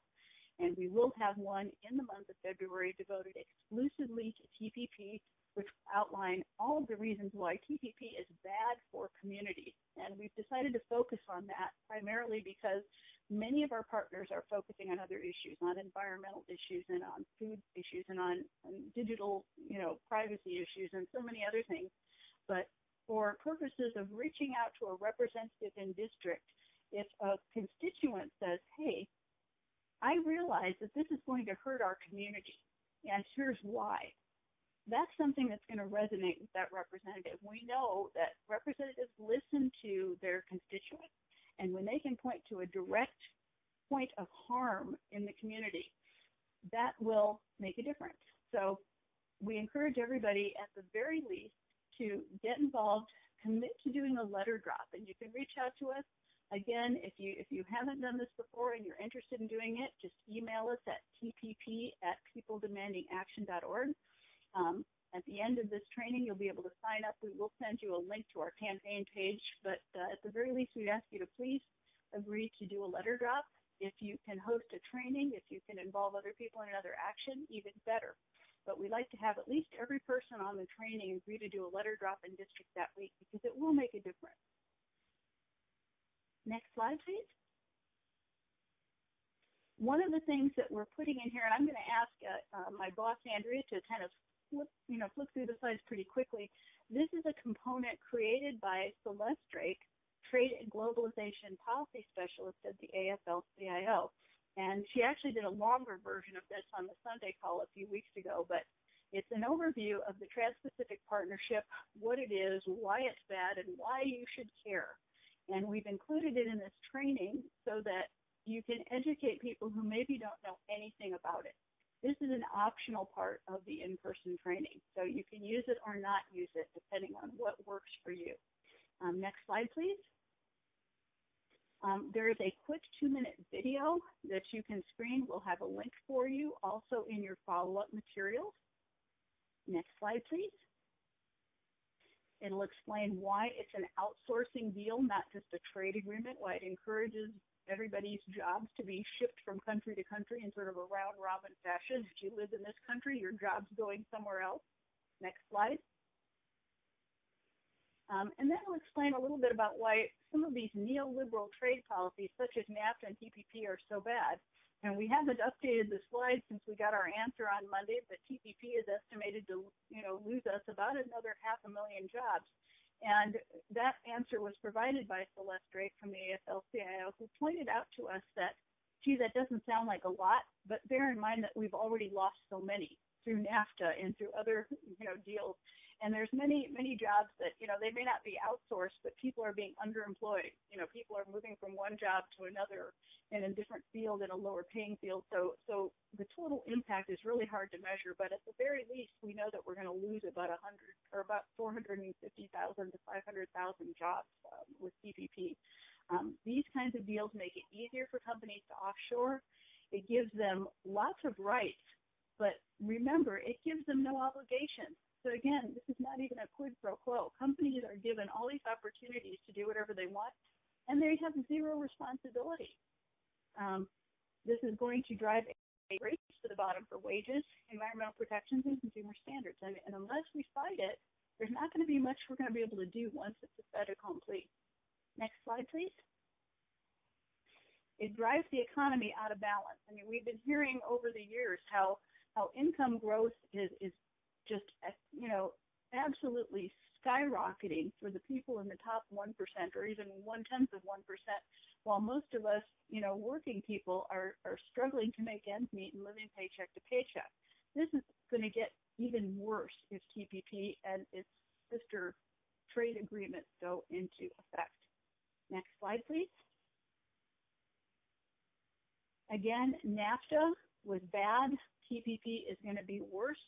and we will have one in the month of February devoted exclusively to T P P, which outline all of the reasons why T P P is bad for communities. And we've decided to focus on that primarily because many of our partners are focusing on other issues, on environmental issues and on food issues and on, on digital, you know, privacy issues and so many other things. But for purposes of reaching out to a representative in district, if a constituent says, hey, I realize that this is going to hurt our community, and here's why, that's something that's going to resonate with that representative. We know that representatives listen to their constituents. And when they can point to a direct point of harm in the community, that will make a difference. So we encourage everybody at the very least to get involved, commit to doing a letter drop. And you can reach out to us. Again, if you if you haven't done this before and you're interested in doing it, just email us at T P P at people demanding action dot org. Um, at the end of this training, you'll be able to sign up. We will send you a link to our campaign page, but uh, at the very least, we'd ask you to please agree to do a letter drop. If you can host a training, if you can involve other people in another action, even better. But we like to have at least every person on the training agree to do a letter drop in district that week because it will make a difference. Next slide, please. One of the things that we're putting in here, and I'm going to ask uh, uh, my boss, Andrea, to kind of flip, you know, flip through the slides pretty quickly. This is a component created by Celeste Drake, Trade and Globalization Policy Specialist at the A F L C I O. And she actually did a longer version of this on the Sunday call a few weeks ago, but it's an overview of the Trans-Pacific Partnership, what it is, why it's bad, and why you should care. And we've included it in this training so that you can educate people who maybe don't know anything about it. This is an optional part of the in-person training, so you can use it or not use it depending on what works for you. Um, next slide, please. Um, there is a quick two-minute video that you can screen. We'll have a link for you also in your follow-up materials. Next slide, please. It'll explain why it's an outsourcing deal, not just a trade agreement, why it encourages everybody's jobs to be shipped from country to country in sort of a round-robin fashion. If you live in this country, your job's going somewhere else. Next slide. Um, and then we'll explain a little bit about why some of these neoliberal trade policies, such as NAFTA and T P P, are so bad. And we haven't updated the slide since we got our answer on Monday, but T P P is estimated to, you know, lose us about another half a million jobs. And that answer was provided by Celeste Drake from the A F L C I O, who pointed out to us that, gee, that doesn't sound like a lot, but bear in mind that we've already lost so many through NAFTA and through other, you know, deals. And there's many, many jobs that, you know, they may not be outsourced, but people are being underemployed. You know, people are moving from one job to another in a different field, in a lower paying field. So so the total impact is really hard to measure. But at the very least, we know that we're going to lose about one hundred or about four hundred fifty thousand to five hundred thousand jobs um, with T P P. Um, these kinds of deals make it easier for companies to offshore. It gives them lots of rights. But remember, it gives them no obligation. So again, this is not even a quid pro quo. Companies are given all these opportunities to do whatever they want, and they have zero responsibility. Um, this is going to drive a race to the bottom for wages, environmental protections, and consumer standards. And, and unless we fight it, there's not going to be much we're going to be able to do once it's a fait accompli. Next slide, please. It drives the economy out of balance. I mean, we've been hearing over the years how how income growth is, is just, you know, absolutely skyrocketing for the people in the top one percent or even one-tenth of one percent, while most of us, you know, working people are, are struggling to make ends meet and living paycheck to paycheck. This is going to get even worse if T P P and its sister trade agreements go into effect. Next slide, please. Again, NAFTA was bad. T P P is going to be worse.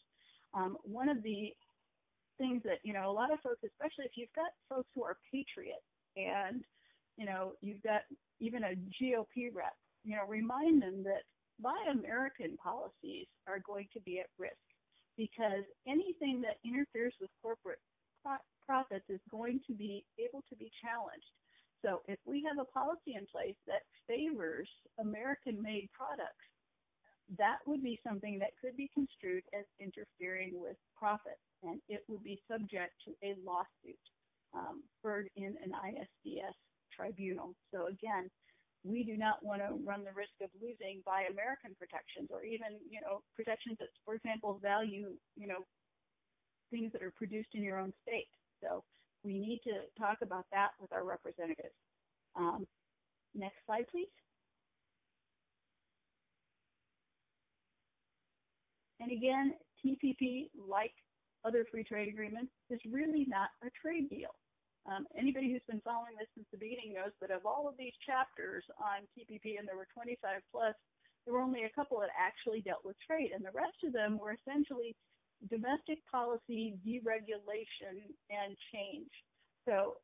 Um, one of the things that, you know, a lot of folks, especially if you've got folks who are patriots and, you know, you've got even a G O P rep, you know, remind them that Buy American policies are going to be at risk because anything that interferes with corporate profits is going to be able to be challenged. So if we have a policy in place that favors American-made products, that would be something that could be construed as interfering with profits, and it would be subject to a lawsuit um, heard in an I S D S tribunal. So again, we do not want to run the risk of losing Buy American protections or even, you know, protections that, for example, value, you know, things that are produced in your own state. So we need to talk about that with our representatives. Um, next slide, please. And again, T P P, like other free trade agreements, is really not a trade deal. Um, anybody who's been following this since the beginning knows that of all of these chapters on T P P, and there were twenty-five plus, there were only a couple that actually dealt with trade, and the rest of them were essentially domestic policy, deregulation, and change. So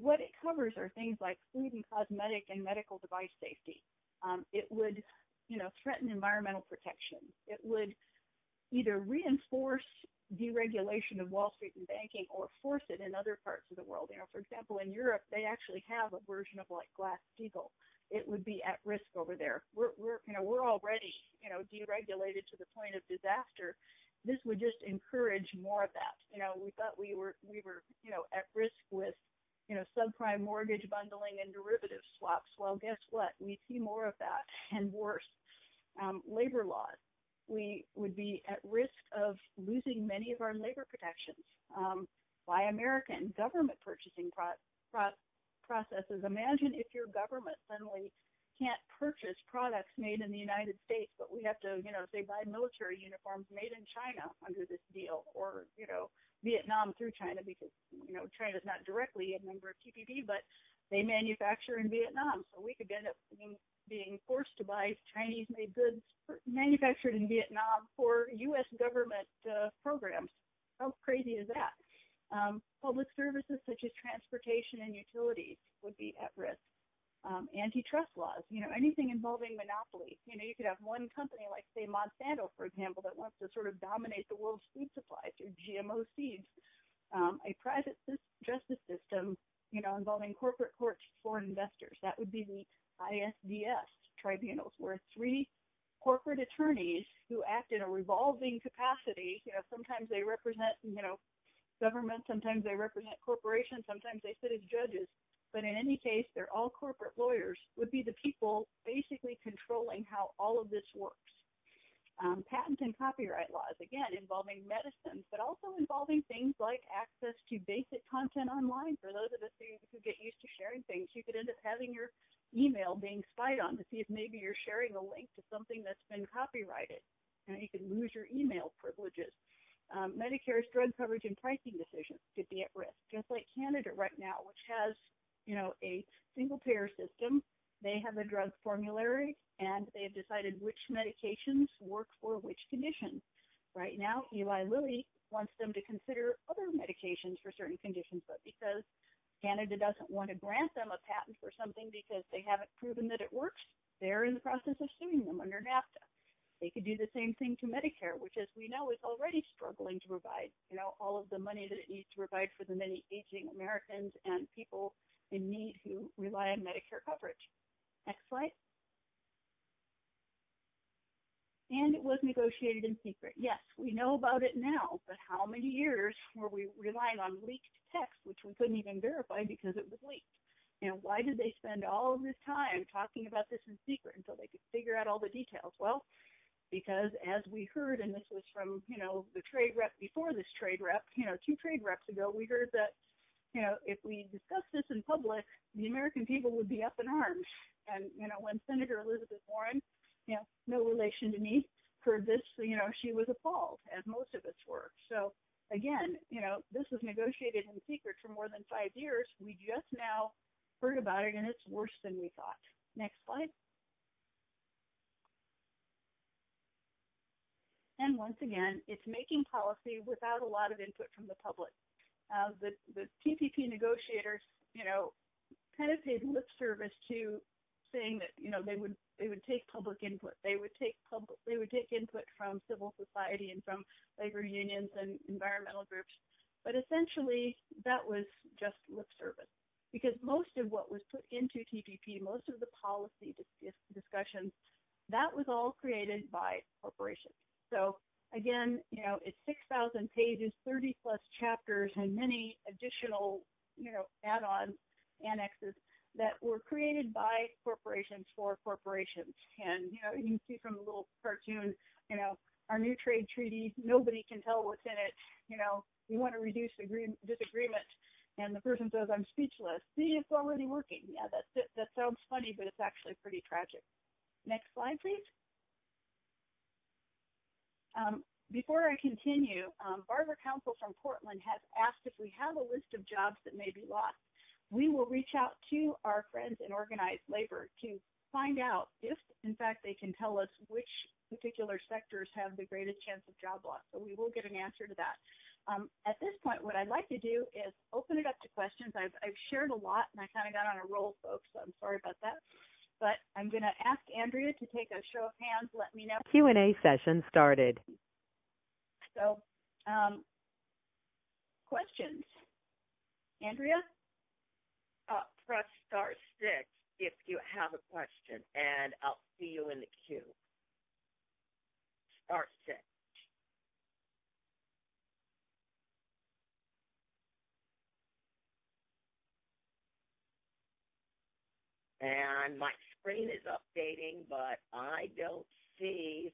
what it covers are things like food and cosmetic and medical device safety. Um, it would, you know, threaten environmental protection. It would either reinforce deregulation of Wall Street and banking or force it in other parts of the world. You know, for example, in Europe, they actually have a version of like Glass-Steagall. It would be at risk over there. We're, we're, you know, we're already, you know, deregulated to the point of disaster. This would just encourage more of that. You know, we thought we were, we were, you know, at risk with, you know, subprime mortgage bundling and derivative swaps. Well, guess what? We see more of that and worse. Um, labor laws. We would be at risk of losing many of our labor protections. Um, buy American government purchasing pro- pro- processes. Imagine if your government suddenly can't purchase products made in the United States, but we have to, you know, say buy military uniforms made in China under this deal, or, you know, Vietnam through China, because, you know, China's not directly a member of T P P, but they manufacture in Vietnam. So we could end up being, being forced to buy Chinese-made goods manufactured in Vietnam for U S government uh, programs. How crazy is that? Um, public services such as transportation and utilities would be at risk. Um, antitrust laws, you know, anything involving monopoly. You know, you could have one company like, say, Monsanto, for example, that wants to sort of dominate the world's food supply through G M O seeds. Um, a private justice system, you know, involving corporate courts for investors. That would be the I S D S tribunals, where three corporate attorneys who act in a revolving capacity, you know, sometimes they represent, you know, government, sometimes they represent corporations, sometimes they sit as judges. But in any case, they're all corporate lawyers, would be the people basically controlling how all of this works. Um, patent and copyright laws, again, involving medicines, but also involving things like access to basic content online. For those of us who, who get used to sharing things, you could end up having your email being spied on to see if maybe you're sharing a link to something that's been copyrighted. You know, you could lose your email privileges. Um, Medicare's drug coverage and pricing decisions could be at risk, just like Canada right now, which has, you know, a single-payer system. They have a drug formulary, and they've decided which medications work for which conditions. Right now, Eli Lilly wants them to consider other medications for certain conditions, but because Canada doesn't want to grant them a patent for something because they haven't proven that it works, they're in the process of suing them under NAFTA. They could do the same thing to Medicare, which, as we know, is already struggling to provide, you know, all of the money that it needs to provide for the many aging Americans and people in need who rely on Medicare coverage. Next slide. And it was negotiated in secret. Yes, we know about it now, but how many years were we relying on leaked text, which we couldn't even verify because it was leaked? You know, why did they spend all of this time talking about this in secret until they could figure out all the details? Well, because as we heard, and this was from, you know, the trade rep before this trade rep, you know, two trade reps ago, we heard that, you know, if we discussed this in public, the American people would be up in arms. And, you know, when Senator Elizabeth Warren, you know, no relation to me, heard this, you know, she was appalled, as most of us were. So, again, you know, this was negotiated in secret for more than five years. We just now heard about it, and it's worse than we thought. Next slide. And once again, it's making policy without a lot of input from the public. Uh, the, the T P P negotiators, you know, kind of paid lip service to saying that, you know, they would they would take public input. They would take public they would take input from civil society and from labor unions and environmental groups. But essentially, that was just lip service, because most of what was put into T P P, most of the policy dis- discussions, that was all created by corporations. So, again, you know, it's six thousand pages, thirty plus chapters, and many additional, you know, add-ons, annexes that were created by corporations for corporations. And, you know, you can see from the little cartoon, you know, our new trade treaty, nobody can tell what's in it. You know, we want to reduce agree- disagreement. And the person says, I'm speechless. See, it's already working. Yeah, that's it. That sounds funny, but it's actually pretty tragic. Next slide, please. Um, before I continue, um, Barbara Council from Portland has asked if we have a list of jobs that may be lost. We will reach out to our friends in organized labor to find out if, in fact, they can tell us which particular sectors have the greatest chance of job loss. So we will get an answer to that. Um, at this point, what I'd like to do is open it up to questions. I I've, I've shared a lot, and I kind of got on a roll, folks, so I'm sorry about that. But I'm going to ask Andrea to take a show of hands. Let me know. Q and A session started. So, um, questions? Andrea? Uh, press star six if you have a question, and I'll see you in the queue. Star six. And my screen is updating, but I don't see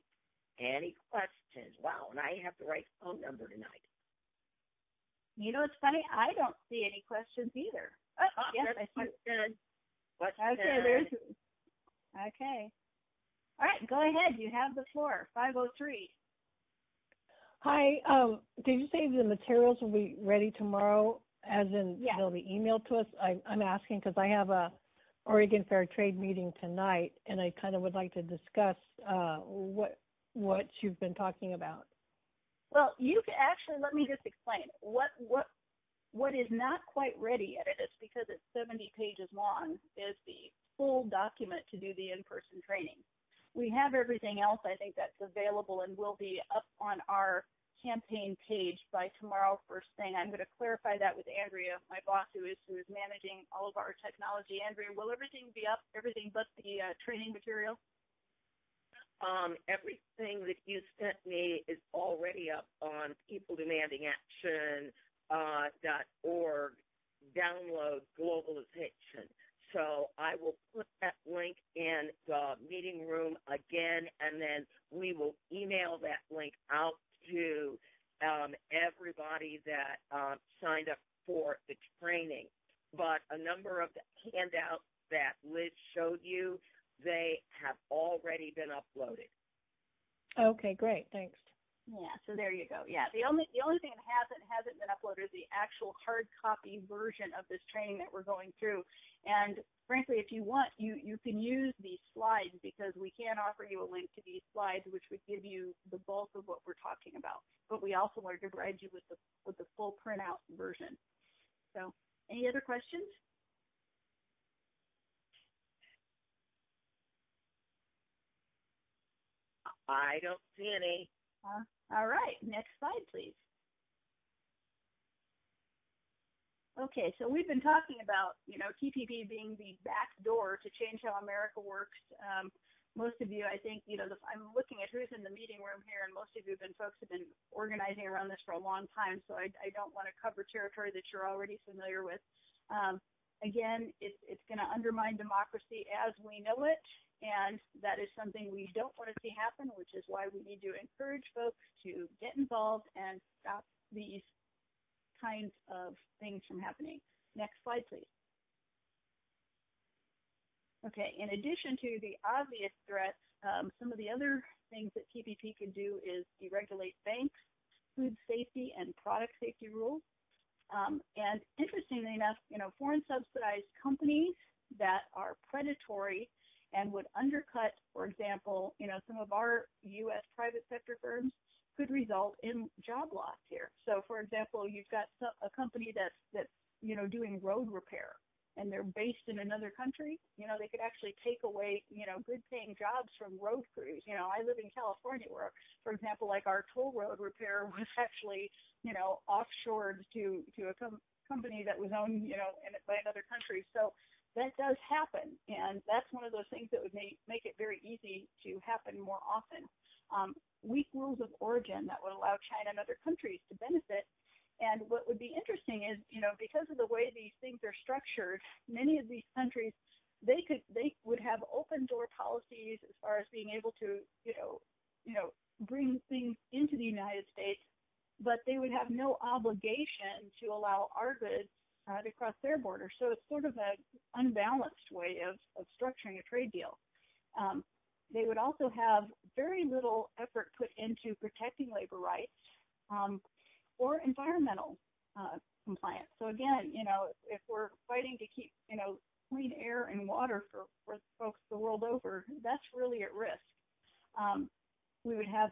any questions. Wow, and I have the right phone number tonight. You know, it's funny. I don't see any questions either. Oh, oh yes, I see. Question. Question. Okay, there's. Okay. All right, go ahead. You have the floor. five oh three. Hi. Um, did you say the materials will be ready tomorrow? As in, yeah. They'll be emailed to us. I, I'm asking because I have a Oregon Fair Trade meeting tonight, and I kind of would like to discuss uh, what what you've been talking about. Well, you can actually let me just explain what what what is not quite ready yet. It is because it's seventy pages long. Is the full document to do the in-person training. We have everything else. I think that's available and will be up on our campaign page by tomorrow first thing. I'm going to clarify that with Andrea, my boss, who is who is managing all of our technology. Andrea, will everything be up, everything but the uh, training material? Um, everything that you sent me is already up on people demanding action dot org, uh, download globalization. So I will put that link in the meeting room again, and then we will email that link out to um, everybody that uh, signed up for the training. But a number of the handouts that Liz showed you, they have already been uploaded. Okay, great. Thanks. Yeah, so there you go. Yeah, the only the only thing that hasn't hasn't been uploaded is the actual hard copy version of this training that we're going through. And frankly, if you want, you, you can use these slides because we can offer you a link to these slides, which would give you the bulk of what we're talking about. But we also wanted to provide you with the with the full printout version. So, any other questions? I don't see any. Uh, all right, next slide, please. Okay, so we've been talking about, you know, T P P being the back door to change how America works. Um, most of you, I think, you know, the, I'm looking at who's in the meeting room here, and most of you have been folks have been organizing around this for a long time, so I, I don't want to cover territory that you're already familiar with. Um, again, it's, it's going to undermine democracy as we know it. And that is something we don't want to see happen, which is why we need to encourage folks to get involved and stop these kinds of things from happening. Next slide, please. Okay, in addition to the obvious threats, um, some of the other things that T P P can do is deregulate banks, food safety, and product safety rules. Um, and interestingly enough, you know, foreign subsidized companies that are predatory and would undercut, for example, you know, some of our U S private sector firms could result in job loss here. So, for example, you've got a company that's, that's, you know, doing road repair and they're based in another country, you know, they could actually take away, you know, good paying jobs from road crews. You know, I live in California where, for example, like our toll road repair was actually, you know, offshored to, to a com- company that was owned, you know, in, by another country. So, that does happen, and that's one of those things that would make, make it very easy to happen more often. Um, weak rules of origin that would allow China and other countries to benefit. And what would be interesting is, you know, because of the way these things are structured, many of these countries, they could they would have open door policies as far as being able to, you know, you know, bring things into the United States, but they would have no obligation to allow our goods Uh, to cross their border. So it's sort of an unbalanced way of, of structuring a trade deal. Um, they would also have very little effort put into protecting labor rights um, or environmental uh, compliance. So again, you know, if we're fighting to keep, you know, clean air and water for, for folks the world over, that's really at risk. Um, we would have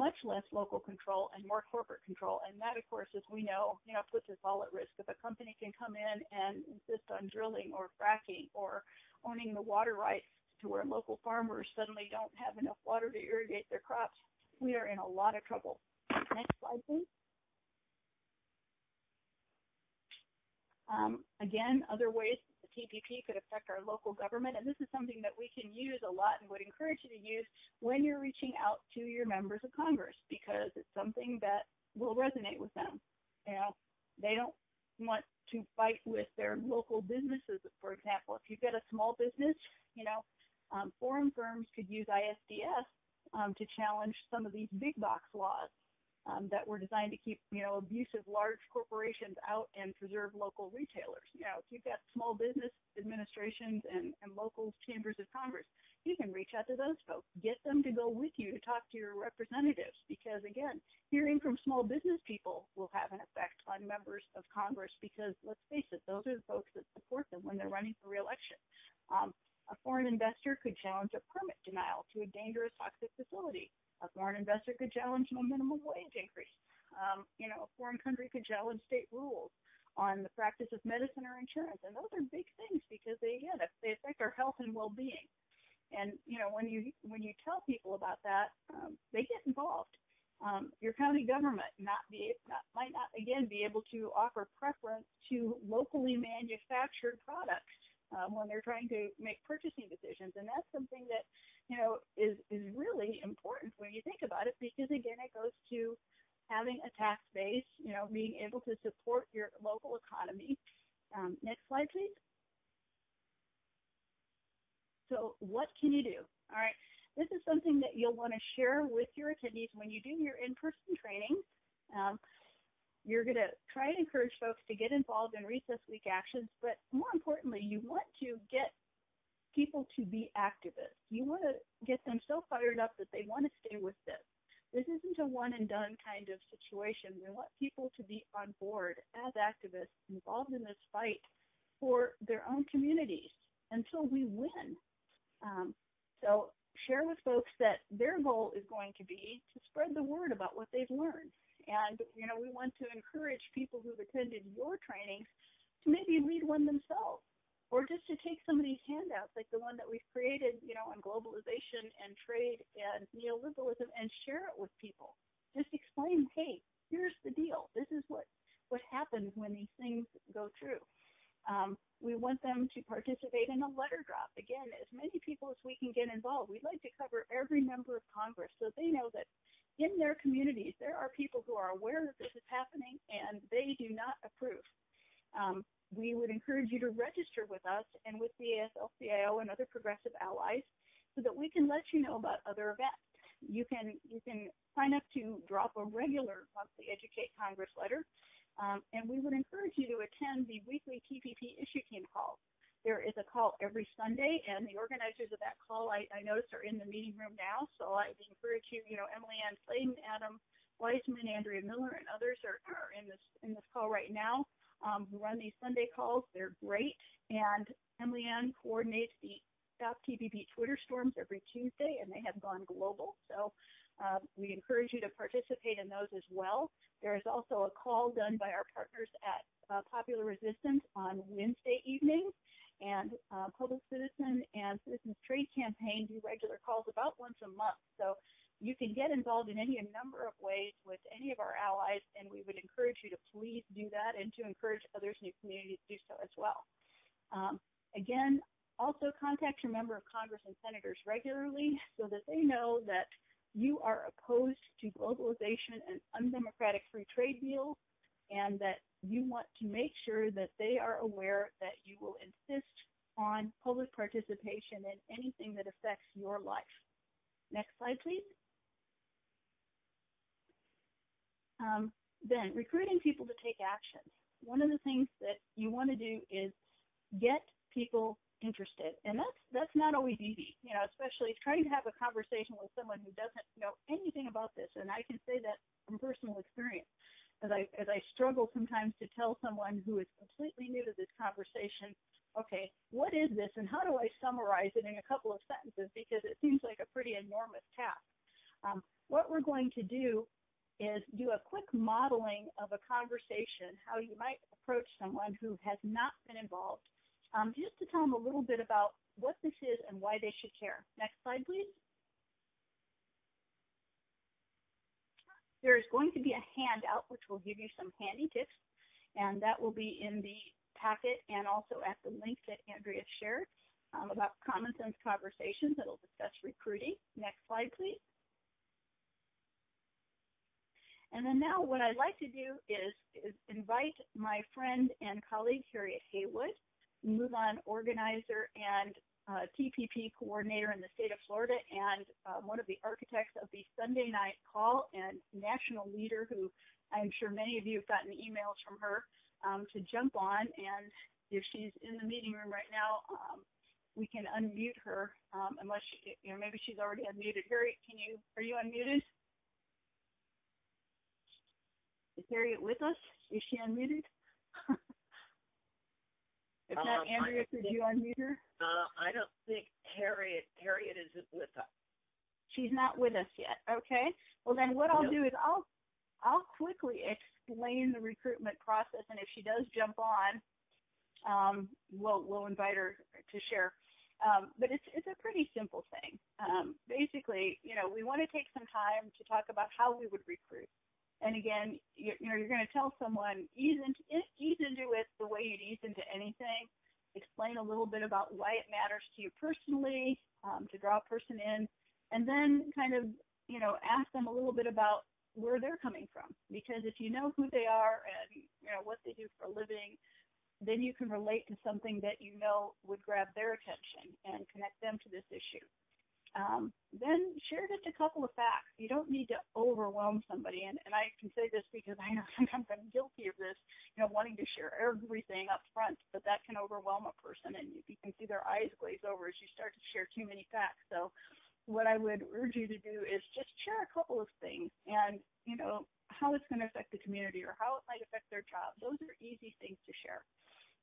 much less local control and more corporate control. And that, of course, as we know, you know, puts us all at risk. If a company can come come in and insist on drilling or fracking or owning the water rights to where local farmers suddenly don't have enough water to irrigate their crops, we are in a lot of trouble. Next slide, please. Um, again, other ways that the T P P could affect our local government, and this is something that we can use a lot and would encourage you to use when you're reaching out to your members of Congress, because it's something that will resonate with them. You know, they don't want to fight with their local businesses, for example. If you've got a small business, you know, um, foreign firms could use I S D S um, to challenge some of these big box laws. Um, that were designed to keep, you know, abusive large corporations out and preserve local retailers. You know, if you've got small business administrations and, and local chambers of Congress, you can reach out to those folks. Get them to go with you to talk to your representatives because, again, hearing from small business people will have an effect on members of Congress because, let's face it, those are the folks that support them when they're running for re-election. Um, a foreign investor could challenge a permit denial to a dangerous toxic facility. A foreign investor could challenge a minimum wage increase. Um, you know, a foreign country could challenge state rules on the practice of medicine or insurance. And those are big things because, they, again, they affect our health and well-being. And, you know, when you when you tell people about that, um, they get involved. Um, your county government not be not, might not, again, be able to offer preference to locally manufactured products. Um, when they're trying to make purchasing decisions. And that's something that, you know, is, is really important when you think about it because, again, it goes to having a tax base, you know, being able to support your local economy. Um, next slide, please. So what can you do? All right. This is something that you'll want to share with your attendees when you do your in-person training. Um, You're going to try and encourage folks to get involved in Recess Week actions, but more importantly, you want to get people to be activists. You want to get them so fired up that they want to stay with this. This isn't a one-and-done kind of situation. We want people to be on board as activists involved in this fight for their own communities until we win. Um, so share with folks that their goal is going to be to spread the word about what they've learned. And, you know, we want to encourage people who've attended your trainings to maybe read one themselves or just to take some of these handouts like the one that we've created, you know, on globalization and trade and neoliberalism and share it with people. Just explain, hey, here's the deal. This is what, what happens when these things go through. Um, we want them to participate in a letter drop. Again, as many people as we can get involved. We'd like to cover every member of Congress so they know that in their communities, there are people who are aware that this is happening and they do not approve. Um, we would encourage you to register with us and with the A F L C I O and other progressive allies so that we can let you know about other events. You can, you can sign up to drop a regular monthly Educate Congress letter, um, and we would encourage you to attend the weekly T P P issue team calls. There is a call every Sunday, and the organizers of that call, I, I noticed, are in the meeting room now. So I encourage you, you know, Emily Ann Slayton, Adam Weissman, Andrea Miller, and others are, are in this in this call right now. Um, we run these Sunday calls. They're great. And Emily Ann coordinates the Stop T P P Twitter storms every Tuesday, and they have gone global. So uh, we encourage you to participate in those as well. There is also a call done by our partners at uh, Popular Resistance on Wednesday evenings. And uh, Public Citizen and Citizens Trade Campaign do regular calls about once a month. So you can get involved in any number of ways with any of our allies, and we would encourage you to please do that and to encourage others in your community to do so as well. Um, again, also contact your member of Congress and senators regularly so that they know that you are opposed to globalization and undemocratic free trade deals and that you want to make sure that they are aware that you will insist on public participation in anything that affects your life. Next slide, please. Um, then, recruiting people to take action. One of the things that you want to do is get people interested. And that's that's not always easy, you know, especially trying to have a conversation with someone who doesn't know anything about this. And I can say that from personal experience. As I, as I struggle sometimes to tell someone who is completely new to this conversation, okay, what is this and how do I summarize it in a couple of sentences because it seems like a pretty enormous task. Um, what we're going to do is do a quick modeling of a conversation, how you might approach someone who has not been involved, um, just to tell them a little bit about what this is and why they should care. Next slide, please. There is going to be a handout which will give you some handy tips, and that will be in the packet and also at the link that Andrea shared um, about common sense conversations that will discuss recruiting. Next slide, please. And then now what I'd like to do is, is invite my friend and colleague Harriet Haywood, MoveOn organizer and uh, T P P coordinator in the state of Florida, and uh, one of the architects of the Sunday night call and national leader, who I'm sure many of you have gotten emails from her, um, to jump on. And if she's in the meeting room right now, um, we can unmute her, um, unless, she, you know, maybe she's already unmuted. Harriet, can you, are you unmuted? Is Harriet with us? Is she unmuted? If not, um, Andrea, could think, you unmute her? Uh, I don't think Harriet Harriet isn't with us. She's not with us yet. Okay. Well, then what I'll no. do is I'll I'll quickly explain the recruitment process, and if she does jump on, um, we'll we'll invite her to share. Um, but it's it's a pretty simple thing. Um, basically, you know, we want to take some time to talk about how we would recruit. And again, you, you know, you're going to tell someone, ease into, ease into it the way you'd ease into anything. Explain a little bit about why it matters to you personally, um, to draw a person in. And then kind of, you know, ask them a little bit about where they're coming from. Because if you know who they are and, you know, what they do for a living, then you can relate to something that you know would grab their attention and connect them to this issue. Um, then share just a couple of facts. You don't need to overwhelm somebody. And, and I can say this because I know sometimes I'm guilty of this, you know, wanting to share everything up front, but that can overwhelm a person. And you can see their eyes glaze over as you start to share too many facts. So what I would urge you to do is just share a couple of things and, you know, how it's going to affect the community or how it might affect their job. Those are easy things to share.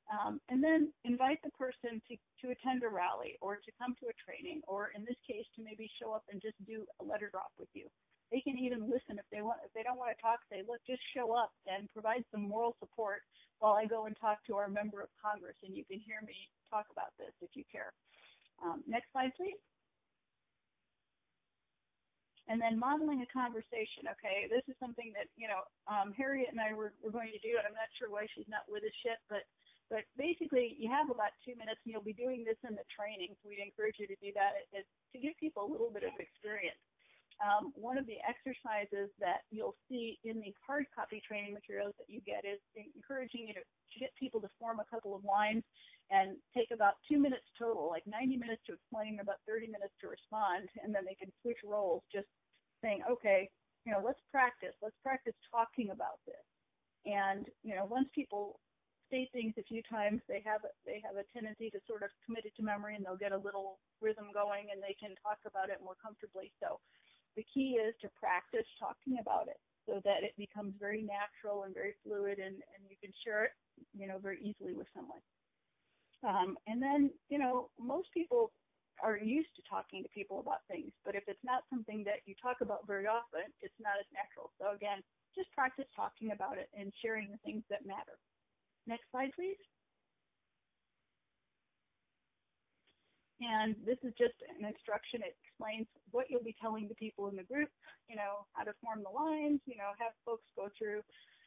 Um, and then invite the person to, to attend a rally or to come to a training, or in this case, to maybe show up and just do a letter drop with you. They can even listen if they want. If they don't want to talk, say, look, just show up and provide some moral support while I go and talk to our member of Congress, and you can hear me talk about this if you care. Um, next slide, please. And then modeling a conversation, okay, this is something that, you know, um, Harriet and I were, were going to do, and I'm not sure why she's not with us yet, but But basically, you have about two minutes, and you'll be doing this in the training, so we'd encourage you to do that is to give people a little bit of experience. Um, one of the exercises that you'll see in the hard copy training materials that you get is encouraging you to get people to form a couple of lines and take about two minutes total, like ninety minutes to explain, about thirty minutes to respond, and then they can switch roles, just saying, okay, you know, let's practice. Let's practice talking about this. And, you know, once people state things a few times, they have they have a tendency to sort of commit it to memory, and they'll get a little rhythm going, and they can talk about it more comfortably. So the key is to practice talking about it so that it becomes very natural and very fluid, and, and you can share it, you know, very easily with someone. Um, and then, you know, most people are used to talking to people about things, but if it's not something that you talk about very often, it's not as natural. So again, just practice talking about it and sharing the things that matter. Next slide, please. And this is just an instruction. It explains what you'll be telling the people in the group, you know, how to form the lines, you know, have folks go through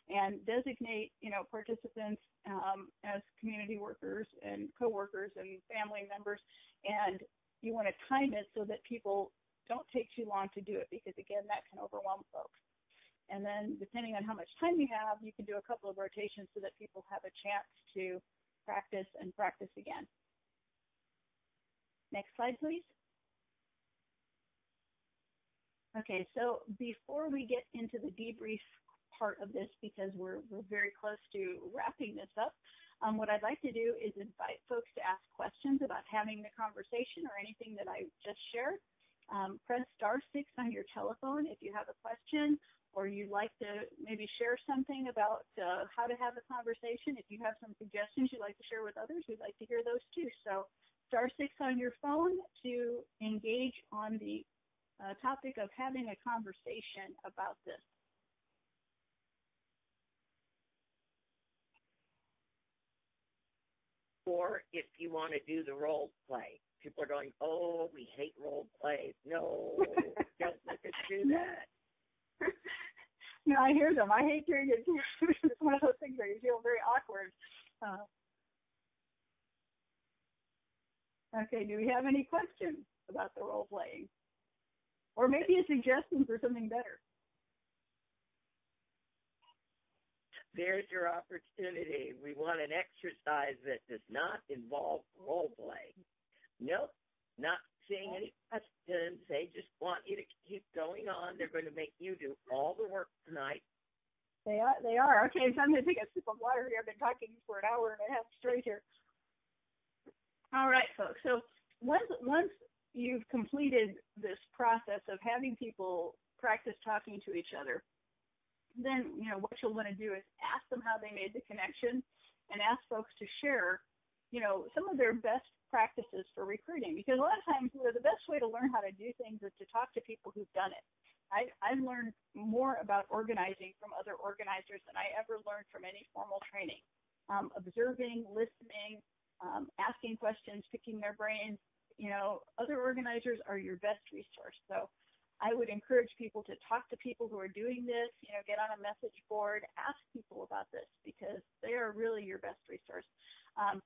and designate, you know, participants um, as community workers and coworkers and family members. And you want to time it so that people don't take too long to do it, because, again, that can overwhelm folks. And then depending on how much time you have, you can do a couple of rotations so that people have a chance to practice and practice again. Next slide, please. Okay, so before we get into the debrief part of this, because we're, we're very close to wrapping this up, um, what I'd like to do is invite folks to ask questions about having the conversation or anything that I just shared. Um, press star six on your telephone if you have a question, or you'd like to maybe share something about uh, how to have a conversation. If you have some suggestions you'd like to share with others, we'd like to hear those too. So star six on your phone to engage on the uh, topic of having a conversation about this. or if you want to do the role play. People are going, oh, we hate role plays. No, don't let us do that. No, I hear them. I hate doing it. It's one of those things where you feel very awkward. Uh, okay, do we have any questions about the role playing? Or maybe a suggestion for something better. There's your opportunity. We want an exercise that does not involve role play. Nope, not seeing any questions. They just want you to keep going on. They're going to make you do all the work tonight. They are. They are. Okay, so I'm going to take a sip of water here. I've been talking for an hour and a half straight here. All right, folks. So once once you've completed this process of having people practice talking to each other, then you know what you'll want to do is ask them how they made the connection, and ask folks to share, you know, some of their best practices for recruiting, because a lot of times, you know, the best way to learn how to do things is to talk to people who've done it. I, I've learned more about organizing from other organizers than I ever learned from any formal training. Um, observing, listening, um, asking questions, picking their brains, you know, other organizers are your best resource. So I would encourage people to talk to people who are doing this, you know, get on a message board, ask people about this, because they are really your best resource. Um,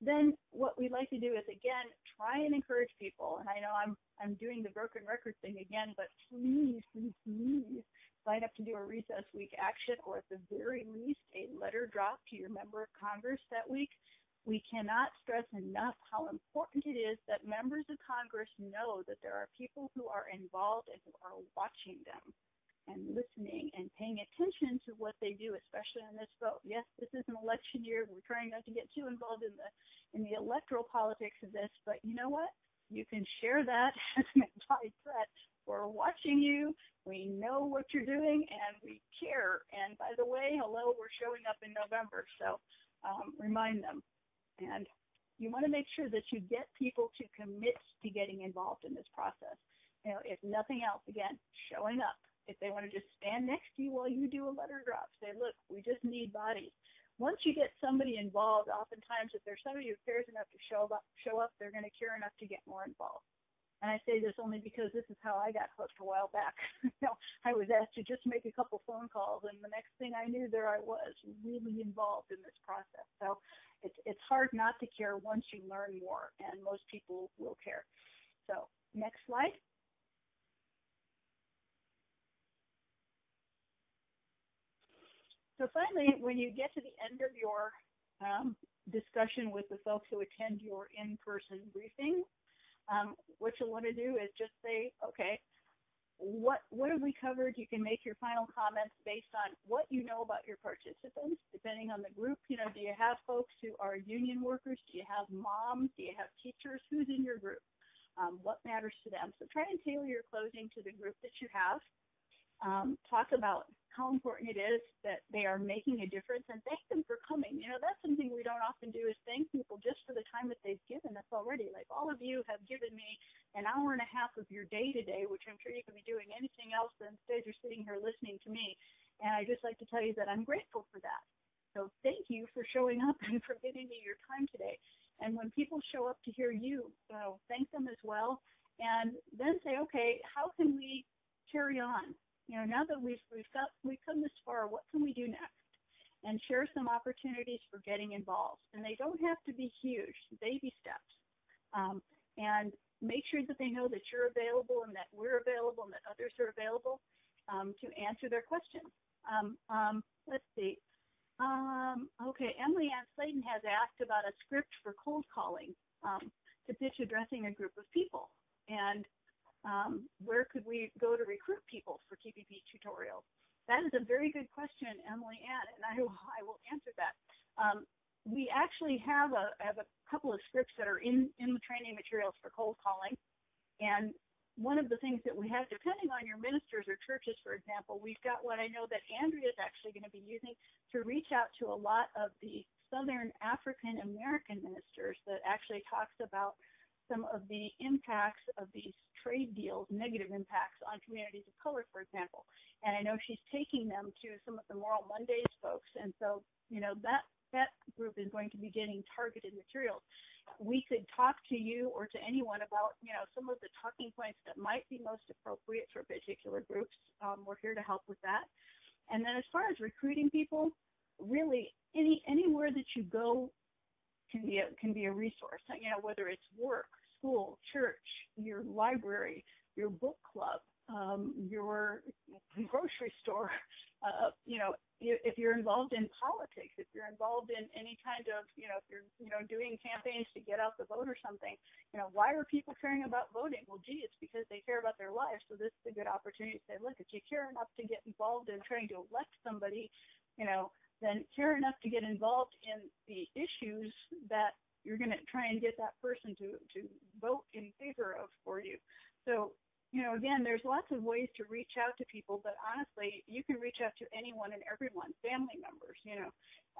Then what we'd like to do is, again, try and encourage people. And I know I'm I'm doing the broken record thing again, but please, please, please sign up to do a recess week action, or at the very least a letter drop to your member of Congress that week. We cannot stress enough how important it is that members of Congress know that there are people who are involved and who are watching them and listening and paying attention to what they do, especially in this vote. Yes, this is an election year. We're trying not to get too involved in the in the electoral politics of this, but you know what? You can share that as an implied threat. We're watching you. We know what you're doing, and we care. And by the way, hello, we're showing up in November, so um, remind them. And you want to make sure that you get people to commit to getting involved in this process. You know, if nothing else, again, showing up. If they want to just stand next to you while you do a letter drop, say, look, we just need bodies. Once you get somebody involved, oftentimes if there's somebody who cares enough to show up, show up, they're going to care enough to get more involved. And I say this only because this is how I got hooked a while back. You know, I was asked to just make a couple phone calls, and the next thing I knew, there I was, really involved in this process. So it's, it's hard not to care once you learn more, and most people will care. So next slide. So finally, when you get to the end of your um, discussion with the folks who attend your in-person briefing, um, what you'll want to do is just say, okay, what what have we covered? You can make your final comments based on what you know about your participants, depending on the group. You know, do you have folks who are union workers? Do you have moms? Do you have teachers? Who's in your group? Um, what matters to them? So try and tailor your closing to the group that you have. Um, talk about how important it is that they are making a difference, and thank them for coming. You know, that's something we don't often do, is thank people just for the time that they've given us already. Like, all of you have given me an hour and a half of your day today, which I'm sure you could be doing anything else, but instead you're sitting here listening to me. And I just like to tell you that I'm grateful for that. So thank you for showing up and for giving me your time today. And when people show up to hear you, so thank them as well. And then say, okay, how can we carry on? You know, now that we've we've, got, we've come this far, what can we do next? And share some opportunities for getting involved. And they don't have to be huge, baby steps. Um, and make sure that they know that you're available and that we're available and that others are available um, to answer their questions. Um, um, let's see. Um, okay, Emily Ann Slayton has asked about a script for cold calling um, to pitch addressing a group of people. And Um, where could we go to recruit people for T P P tutorials? That is a very good question, Emily Ann, and I will, I will answer that. Um, we actually have a, have a couple of scripts that are in, in the training materials for cold calling, and one of the things that we have, depending on your ministers or churches, for example, we've got what I know that Andrea is actually going to be using to reach out to a lot of the Southern African American ministers that actually talks about some of the impacts of these trade deals, negative impacts on communities of color, for example. And I know she's taking them to some of the Moral Mondays folks. And so, you know, that that group is going to be getting targeted materials. We could talk to you or to anyone about, you know, some of the talking points that might be most appropriate for particular groups. Um, we're here to help with that. And then as far as recruiting people, really any anywhere that you go can be a, can be a resource. You know, whether it's work, school, church, your library, your book club, um, your grocery store, uh, you know, if you're involved in politics, if you're involved in any kind of, you know, if you're, you know, doing campaigns to get out the vote or something, you know, why are people caring about voting? Well, gee, it's because they care about their lives. So this is a good opportunity to say, look, if you care enough to get involved in trying to elect somebody, you know, then care enough to get involved in the issues that you're going to try and get that person to, to vote in favor of for you. So, you know, again, there's lots of ways to reach out to people, but honestly, you can reach out to anyone and everyone, family members, you know.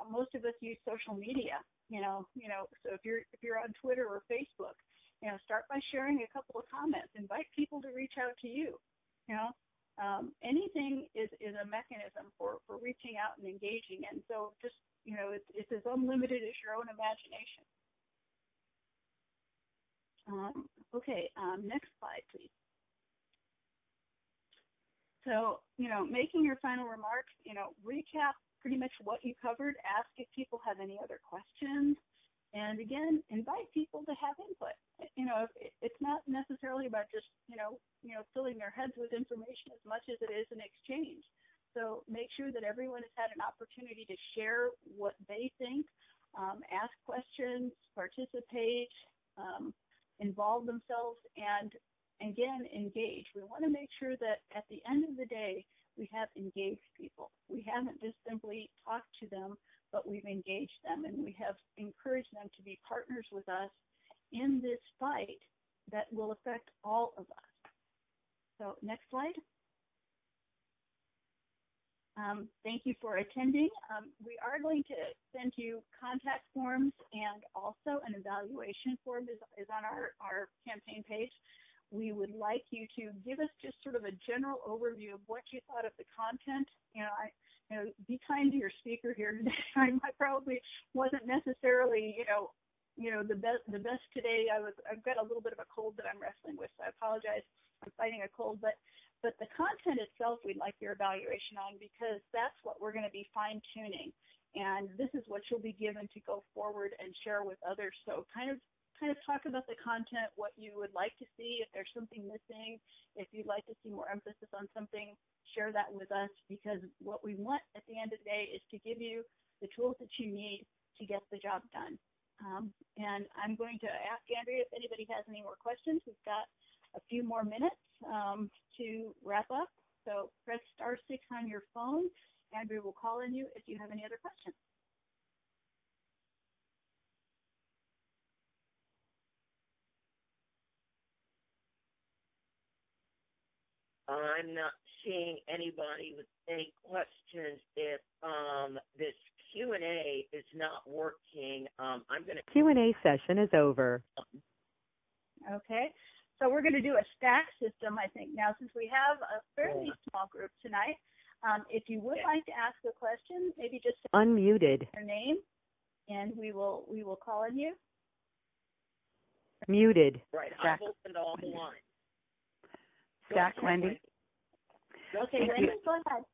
Most of us use social media, you know, you know, so if you're if you're on Twitter or Facebook, you know, start by sharing a couple of comments. Invite people to reach out to you, you know. Um, anything is, is a mechanism for, for reaching out and engaging. And so just, you know, it's, it's as unlimited as your own imagination. Um, okay, um, next slide, please. So, you know, making your final remarks, you know, recap pretty much what you covered, ask if people have any other questions, and again, invite people to have input. You know, it's not necessarily about just, you know, you know, filling their heads with information as much as it is an exchange. So make sure that everyone has had an opportunity to share what they think, um, ask questions, participate, um, involve themselves, and again, engage. We want to make sure that at the end of the day, we have engaged people. We haven't just simply talked to them, but we've engaged them, and we have encouraged them to be partners with us in this fight that will affect all of us. So next slide. Um, thank you for attending. Um, we are going to send you contact forms, and also an evaluation form is, is on our, our campaign page. We would like you to give us just sort of a general overview of what you thought of the content. You know, I, you know, be kind to your speaker here today. I probably wasn't necessarily, you know, you know, the best. The best today. I was. I've got a little bit of a cold that I'm wrestling with, so I apologize. I'm fighting a cold, but but the content itself, we'd like your evaluation on, because that's what we're going to be fine tuning, and this is what you'll be given to go forward and share with others. So kind of. Kind of talk about the content, what you would like to see, if there's something missing, if you'd like to see more emphasis on something, share that with us, because what we want at the end of the day is to give you the tools that you need to get the job done. Um, and I'm going to ask Andrea if anybody has any more questions. We've got a few more minutes um, to wrap up. So press star six on your phone, and we will call on you if you have any other questions. I'm not seeing anybody with any questions. If um, this Q and A is not working, um, I'm going to... Q and A session is over. Okay. So we're going to do a stack system, I think, now, since we have a fairly yeah. small group tonight. Um, if you would yeah. like to ask a question, maybe just... Unmuted. ...your name, and we will, we will call on you. Muted. Right. Stack. I've opened all the lines. Jack, Wendy. Okay, Wendy, go ahead.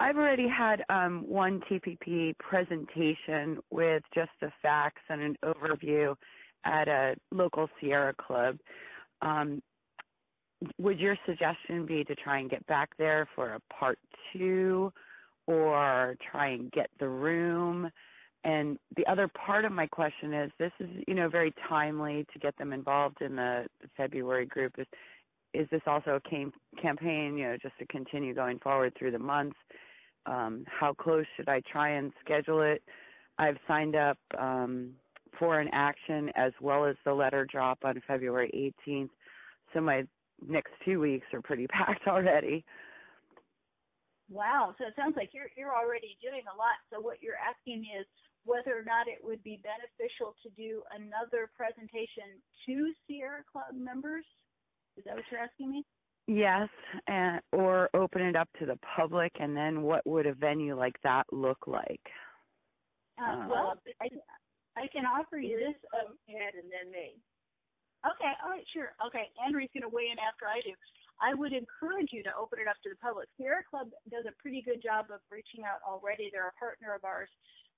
I've already had um, one T P P presentation with just the facts and an overview at a local Sierra Club. Um, would your suggestion be to try and get back there for a part two, or try and get the room? And the other part of my question is, this is, you know, very timely to get them involved in the February group. Is, Is this also a cam campaign, you know, just to continue going forward through the month? Um, how close should I try and schedule it? I've signed up um, for an action as well as the letter drop on February eighteenth, so my next two weeks are pretty packed already. Wow, so it sounds like you're, you're already doing a lot. So what you're asking is whether or not it would be beneficial to do another presentation to Sierra Club members? Is that what you're asking me? Yes, and, or open it up to the public, and then what would a venue like that look like? Uh, well, I, I can offer you this, um, Ed, and then me. Okay, all right, sure. Okay, Andrea's going to weigh in after I do. I would encourage you to open it up to the public. Sierra Club does a pretty good job of reaching out already. They're a partner of ours.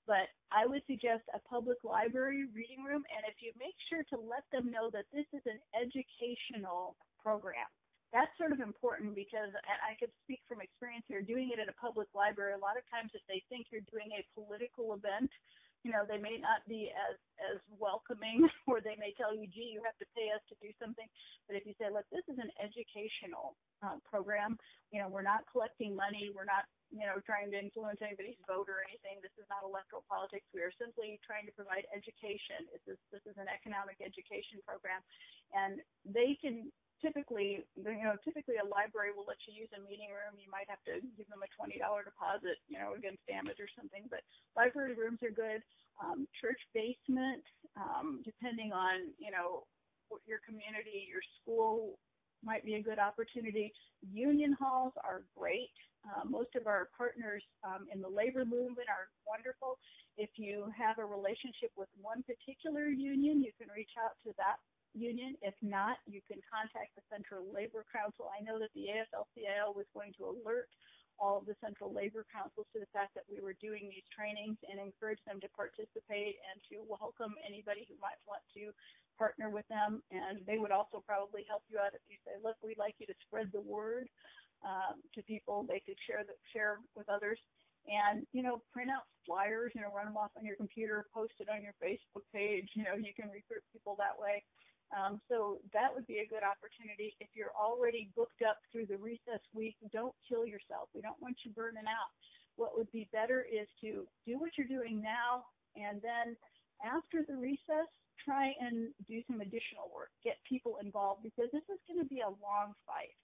But I would suggest a public library reading room, and if you make sure to let them know that this is an educational program. That's sort of important because I could speak from experience here. Doing it at a public library, a lot of times if they think you're doing a political event, you know, they may not be as, as welcoming, or they may tell you, gee, you have to pay us to do something. But if you say, look, this is an educational uh, program, you know, we're not collecting money, we're not, you know, trying to influence anybody's vote or anything. This is not electoral politics. We are simply trying to provide education. This is, this is an economic education program. And they can typically, you know, typically a library will let you use a meeting room. You might have to give them a twenty dollars deposit, you know, against damage or something. But library rooms are good. Um, church basement, um, depending on, you know, your community, your school might be a good opportunity. Union halls are great. Uh, most of our partners um, in the labor movement are wonderful. If you have a relationship with one particular union, you can reach out to that union. If not, you can contact the Central Labor Council. I know that the A F L C I O was going to alert all of the Central Labor Councils to the fact that we were doing these trainings and encourage them to participate and to welcome anybody who might want to partner with them. And they would also probably help you out if you say, look, we'd like you to spread the word um, to people. They could share the, share with others. And, you know, print out flyers, you know, run them off on your computer, post it on your Facebook page. You know, you can recruit people that way. Um, so that would be a good opportunity. If you're already booked up through the recess week, don't kill yourself. We don't want you burning out. What would be better is to do what you're doing now, and then after the recess, try and do some additional work. Get people involved, because this is going to be a long fight.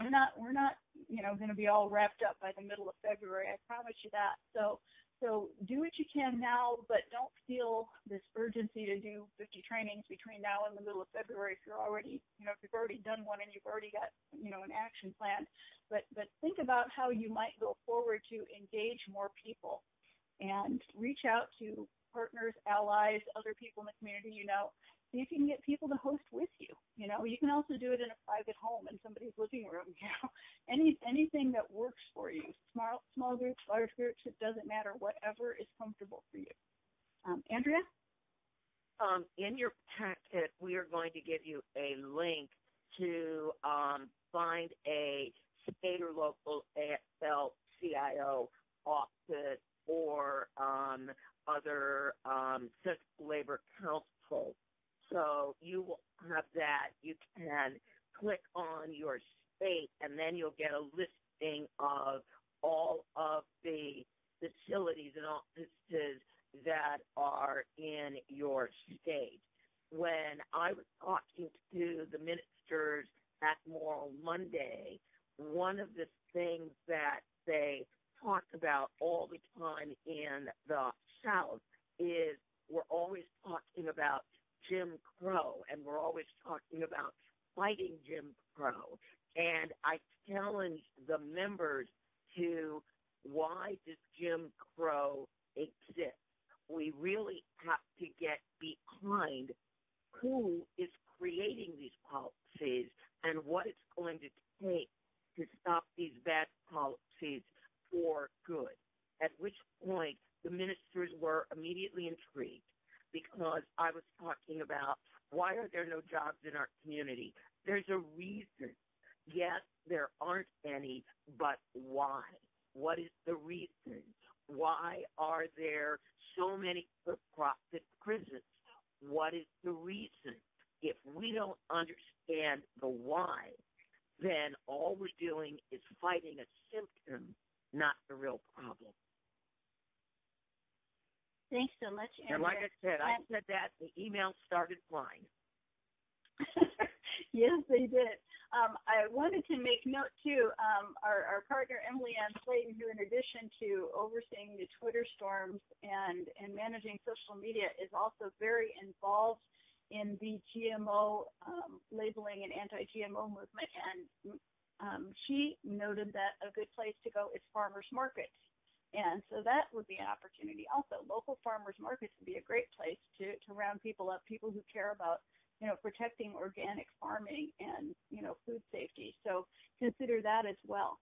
We're not, we're not, you know, going to be all wrapped up by the middle of February. I promise you that. So. So do what you can now, but don't feel this urgency to do fifty trainings between now and the middle of February if you're already, you know, if you've already done one and you've already got, you know, an action plan. But but think about how you might go forward to engage more people and reach out to partners, allies, other people in the community, you know, see if you can get people to host with you. You know, you can also do it in a private home in somebody's living room, you know, any anything that works for you, small, small groups, large groups, it doesn't matter, whatever is comfortable for you. Um, Andrea? Um, in your packet, we are going to give you a link to um, find a state or local A F L C I O office or um, other um, Central Labor Council. So you will have that. You can click on your state, and then you'll get a listing of all of the facilities and offices that are in your state. When I was talking to the ministers at Moral Monday, one of the things that they talk about all the time in the South is we're always talking about Jim Crow, and we're always talking about fighting Jim Crow. And I challenge the members to, why does Jim Crow exist? We really have to get behind who is creating these policies and what it's going to take to stop these bad policies for good, at which point the ministers were immediately intrigued, because I was talking about, why are there no jobs in our community? There's a reason. Yes, there aren't any, but why? What is the reason? Why are there so many for-profit prisons? What is the reason? If we don't understand the why, then all we're doing is fighting a symptom, not the real problem. Thanks so much, Andrea. And like I said, I said that, the email started flying. Yes, they did. Um, I wanted to make note, too, um, our, our partner, Emily Ann Slayton, who in addition to overseeing the Twitter storms and, and managing social media, is also very involved in the G M O um, labeling and anti-G M O movement. And um, she noted that a good place to go is farmers markets. And so that would be an opportunity. Also, local farmers markets would be a great place to, to round people up, people who care about, you know, protecting organic farming and, you know, food safety. So consider that as well.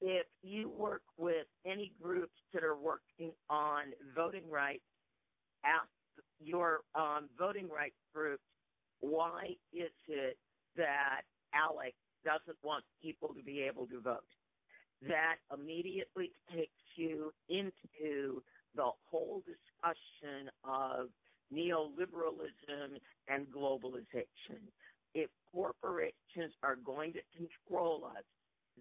If you work with any groups that are working on voting rights, ask your um, voting rights groups, why is it that ALEC doesn't want people to be able to vote? That immediately takes you into the whole discussion of neoliberalism and globalization. If corporations are going to control us,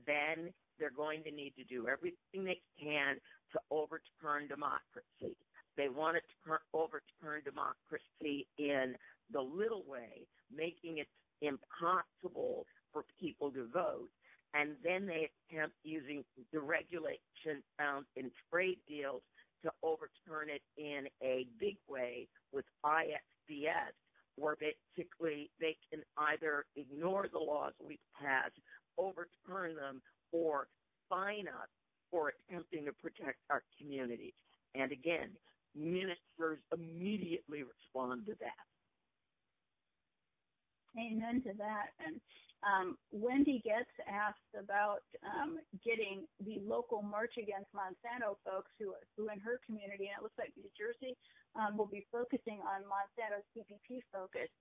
then they're going to need to do everything they can to overturn democracy. They want to turn, overturn democracy in the little way, making it impossible for people to vote. And then they attempt using the regulation found in trade deals to overturn it in a big way with I S D S, where basically they can either ignore the laws we've passed, overturn them, or fine us for attempting to protect our communities. And again, ministers immediately respond to that. Amen to that. And um, Wendy Getz asked about um, getting the local March Against Monsanto folks who, who in her community, and it looks like New Jersey, um, will be focusing on Monsanto's C P P focus.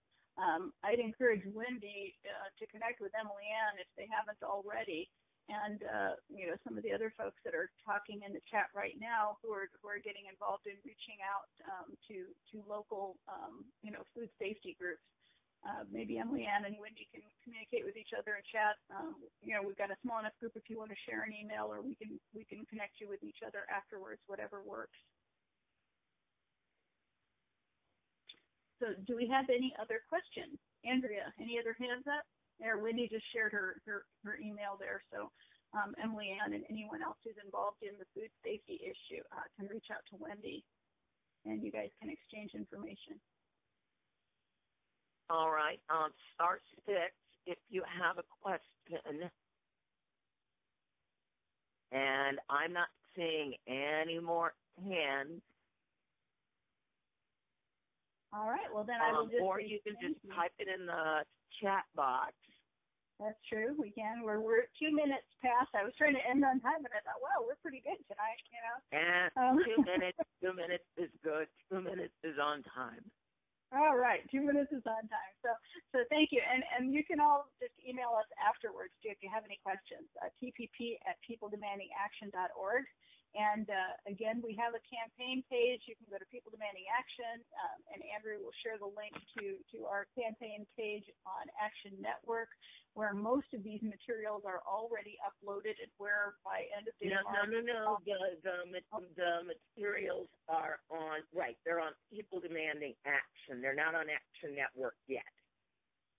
Um, I'd encourage Wendy uh, to connect with Emily Ann if they haven't already. And, uh, you know, some of the other folks that are talking in the chat right now who are who are getting involved in reaching out um, to, to local, um, you know, food safety groups. Uh, maybe Emily Ann and Wendy can communicate with each other in chat. Um, you know, we've got a small enough group if you want to share an email, or we can we can connect you with each other afterwards, whatever works. So do we have any other questions? Andrea, any other hands up? There, Wendy just shared her, her, her email there, so um, Emily Ann and anyone else who's involved in the food safety issue uh, can reach out to Wendy, and you guys can exchange information. All right, um, star six if you have a question. And I'm not seeing any more hands. All right, well, then I will um, just... Or you can just type it in the chat box. That's true. We can. We're, we're two minutes past. I was trying to end on time, but I thought, wow, we're pretty good tonight, you know. And um, two minutes, two minutes is good. Two minutes is on time. All right. Two minutes is on time. So so thank you. And and you can all just email us afterwards, too, if you have any questions. Uh, T P P at people demanding action dot org. And, uh, again, we have a campaign page. You can go to People Demanding Action, um, and Andrew will share the link to, to our campaign page on Action Network, where most of these materials are already uploaded and where by end of day No, March, no, no, no. The, the, the materials are on, right, they're on People Demanding Action. They're not on Action Network yet.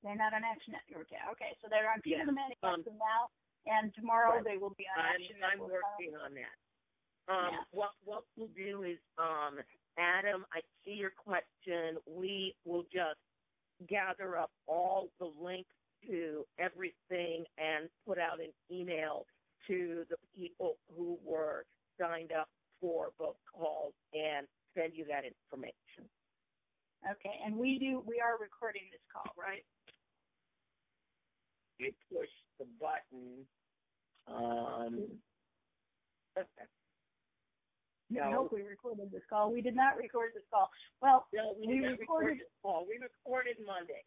They're not on Action Network yet. Okay, so they're on People yes. Demanding um, Action now, and tomorrow right. they will be on I'm, Action Network. I'm working on that. Um, yeah. What what we'll do is, um, Adam, I see your question. We will just gather up all the links to everything and put out an email to the people who were signed up for both calls and send you that information. Okay, and we do we are recording this call, right? You push the button. Um, okay. No. I hope we recorded this call. We did not record this call. Well, no, we, we recorded record this call. We recorded Monday.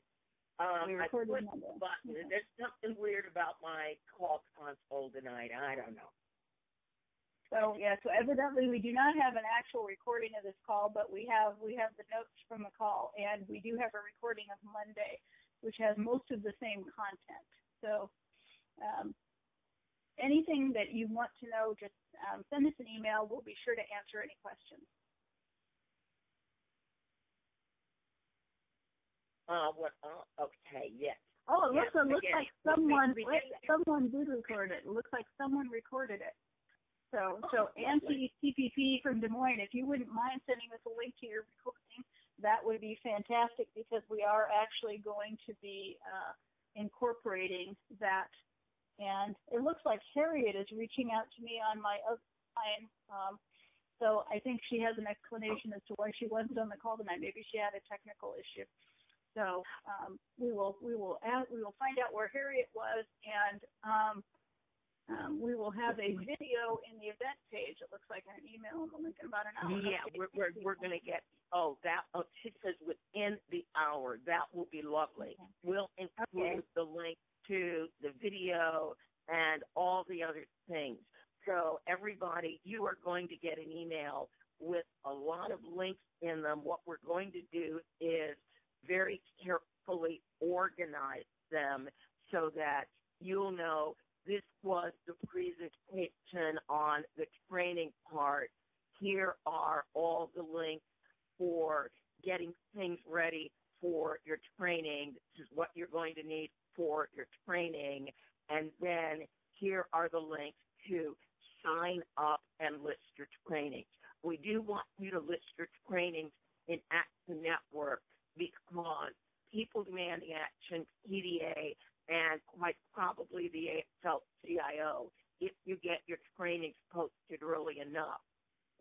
Um, we recorded I Monday. Button. Yeah. There's something weird about my call console tonight. I don't know. So yeah, so evidently we do not have an actual recording of this call, but we have we have the notes from the call, and we do have a recording of Monday, which has most of the same content. So. Um, Anything that you want to know, just um, send us an email. We'll be sure to answer any questions. Uh, what? Uh, okay, yes. Oh, it yes, looks, it looks like someone we, we wait, someone did record it. It looks like someone recorded it. So, oh, so Anti-C P P from Des Moines, if you wouldn't mind sending us a link to your recording, that would be fantastic, because we are actually going to be uh, incorporating that And it looks like Harriet is reaching out to me on my other line. Um, so I think she has an explanation as to why she wasn't on the call tonight. Maybe she had a technical issue. So um, we will we will add, we will find out where Harriet was, and um, um, we will have a video in the event page. It looks like an email and the link in about an hour. Yeah, we're we're, we're going to get oh that oh, she says within the hour. That will be lovely. Okay. We'll include okay. the link to the video and all the other things. So everybody, you are going to get an email with a lot of links in them. What we're going to do is very carefully organize them so that you'll know this was the presentation on the training part. Here are all the links for getting things ready for your training. This is what you're going to need for your training. And then here are the links to sign up and list your trainings. We do want you to list your trainings in Action Network, because People Demanding Action, P D A, and quite probably the A F L C I O, if you get your trainings posted early enough,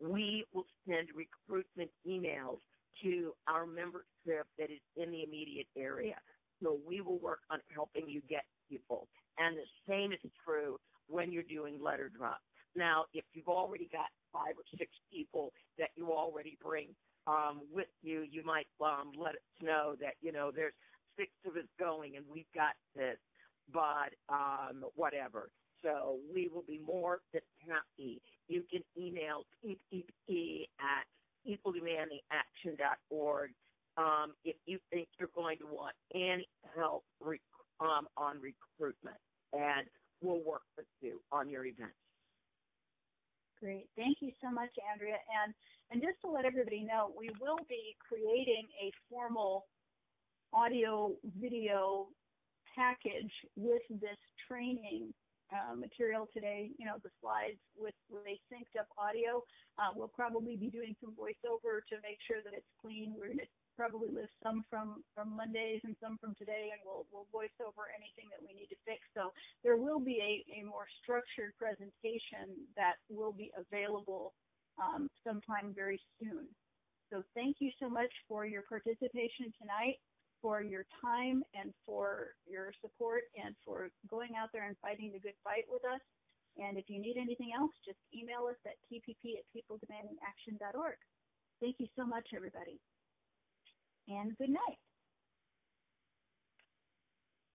we will send recruitment emails to our membership that is in the immediate area. So we will work on helping you get people. And the same is true when you're doing letter drops. Now, if you've already got five or six people that you already bring Um, with you, you might um, let us know that, you know, there's six of us going and we've got this, but um, whatever. So we will be more than happy. You can email P D A at people demanding action dot org um, if you think you're going to want any help rec- um, on recruitment, and we'll work with you on your events. Great. Thank you so much, Andrea. And and just to let everybody know, we will be creating a formal audio video package with this training uh, material today, you know, the slides with really synced up audio. Uh, we'll probably be doing some voiceover to make sure that it's clean. We're going to probably list some from, from Mondays and some from today, and we'll, we'll voice over anything that we need to fix. So there will be a, a more structured presentation that will be available um, sometime very soon. So thank you so much for your participation tonight, for your time, and for your support, and for going out there and fighting the good fight with us. And if you need anything else, just email us at T P P at people demanding action dot org. Thank you so much, everybody. And good night.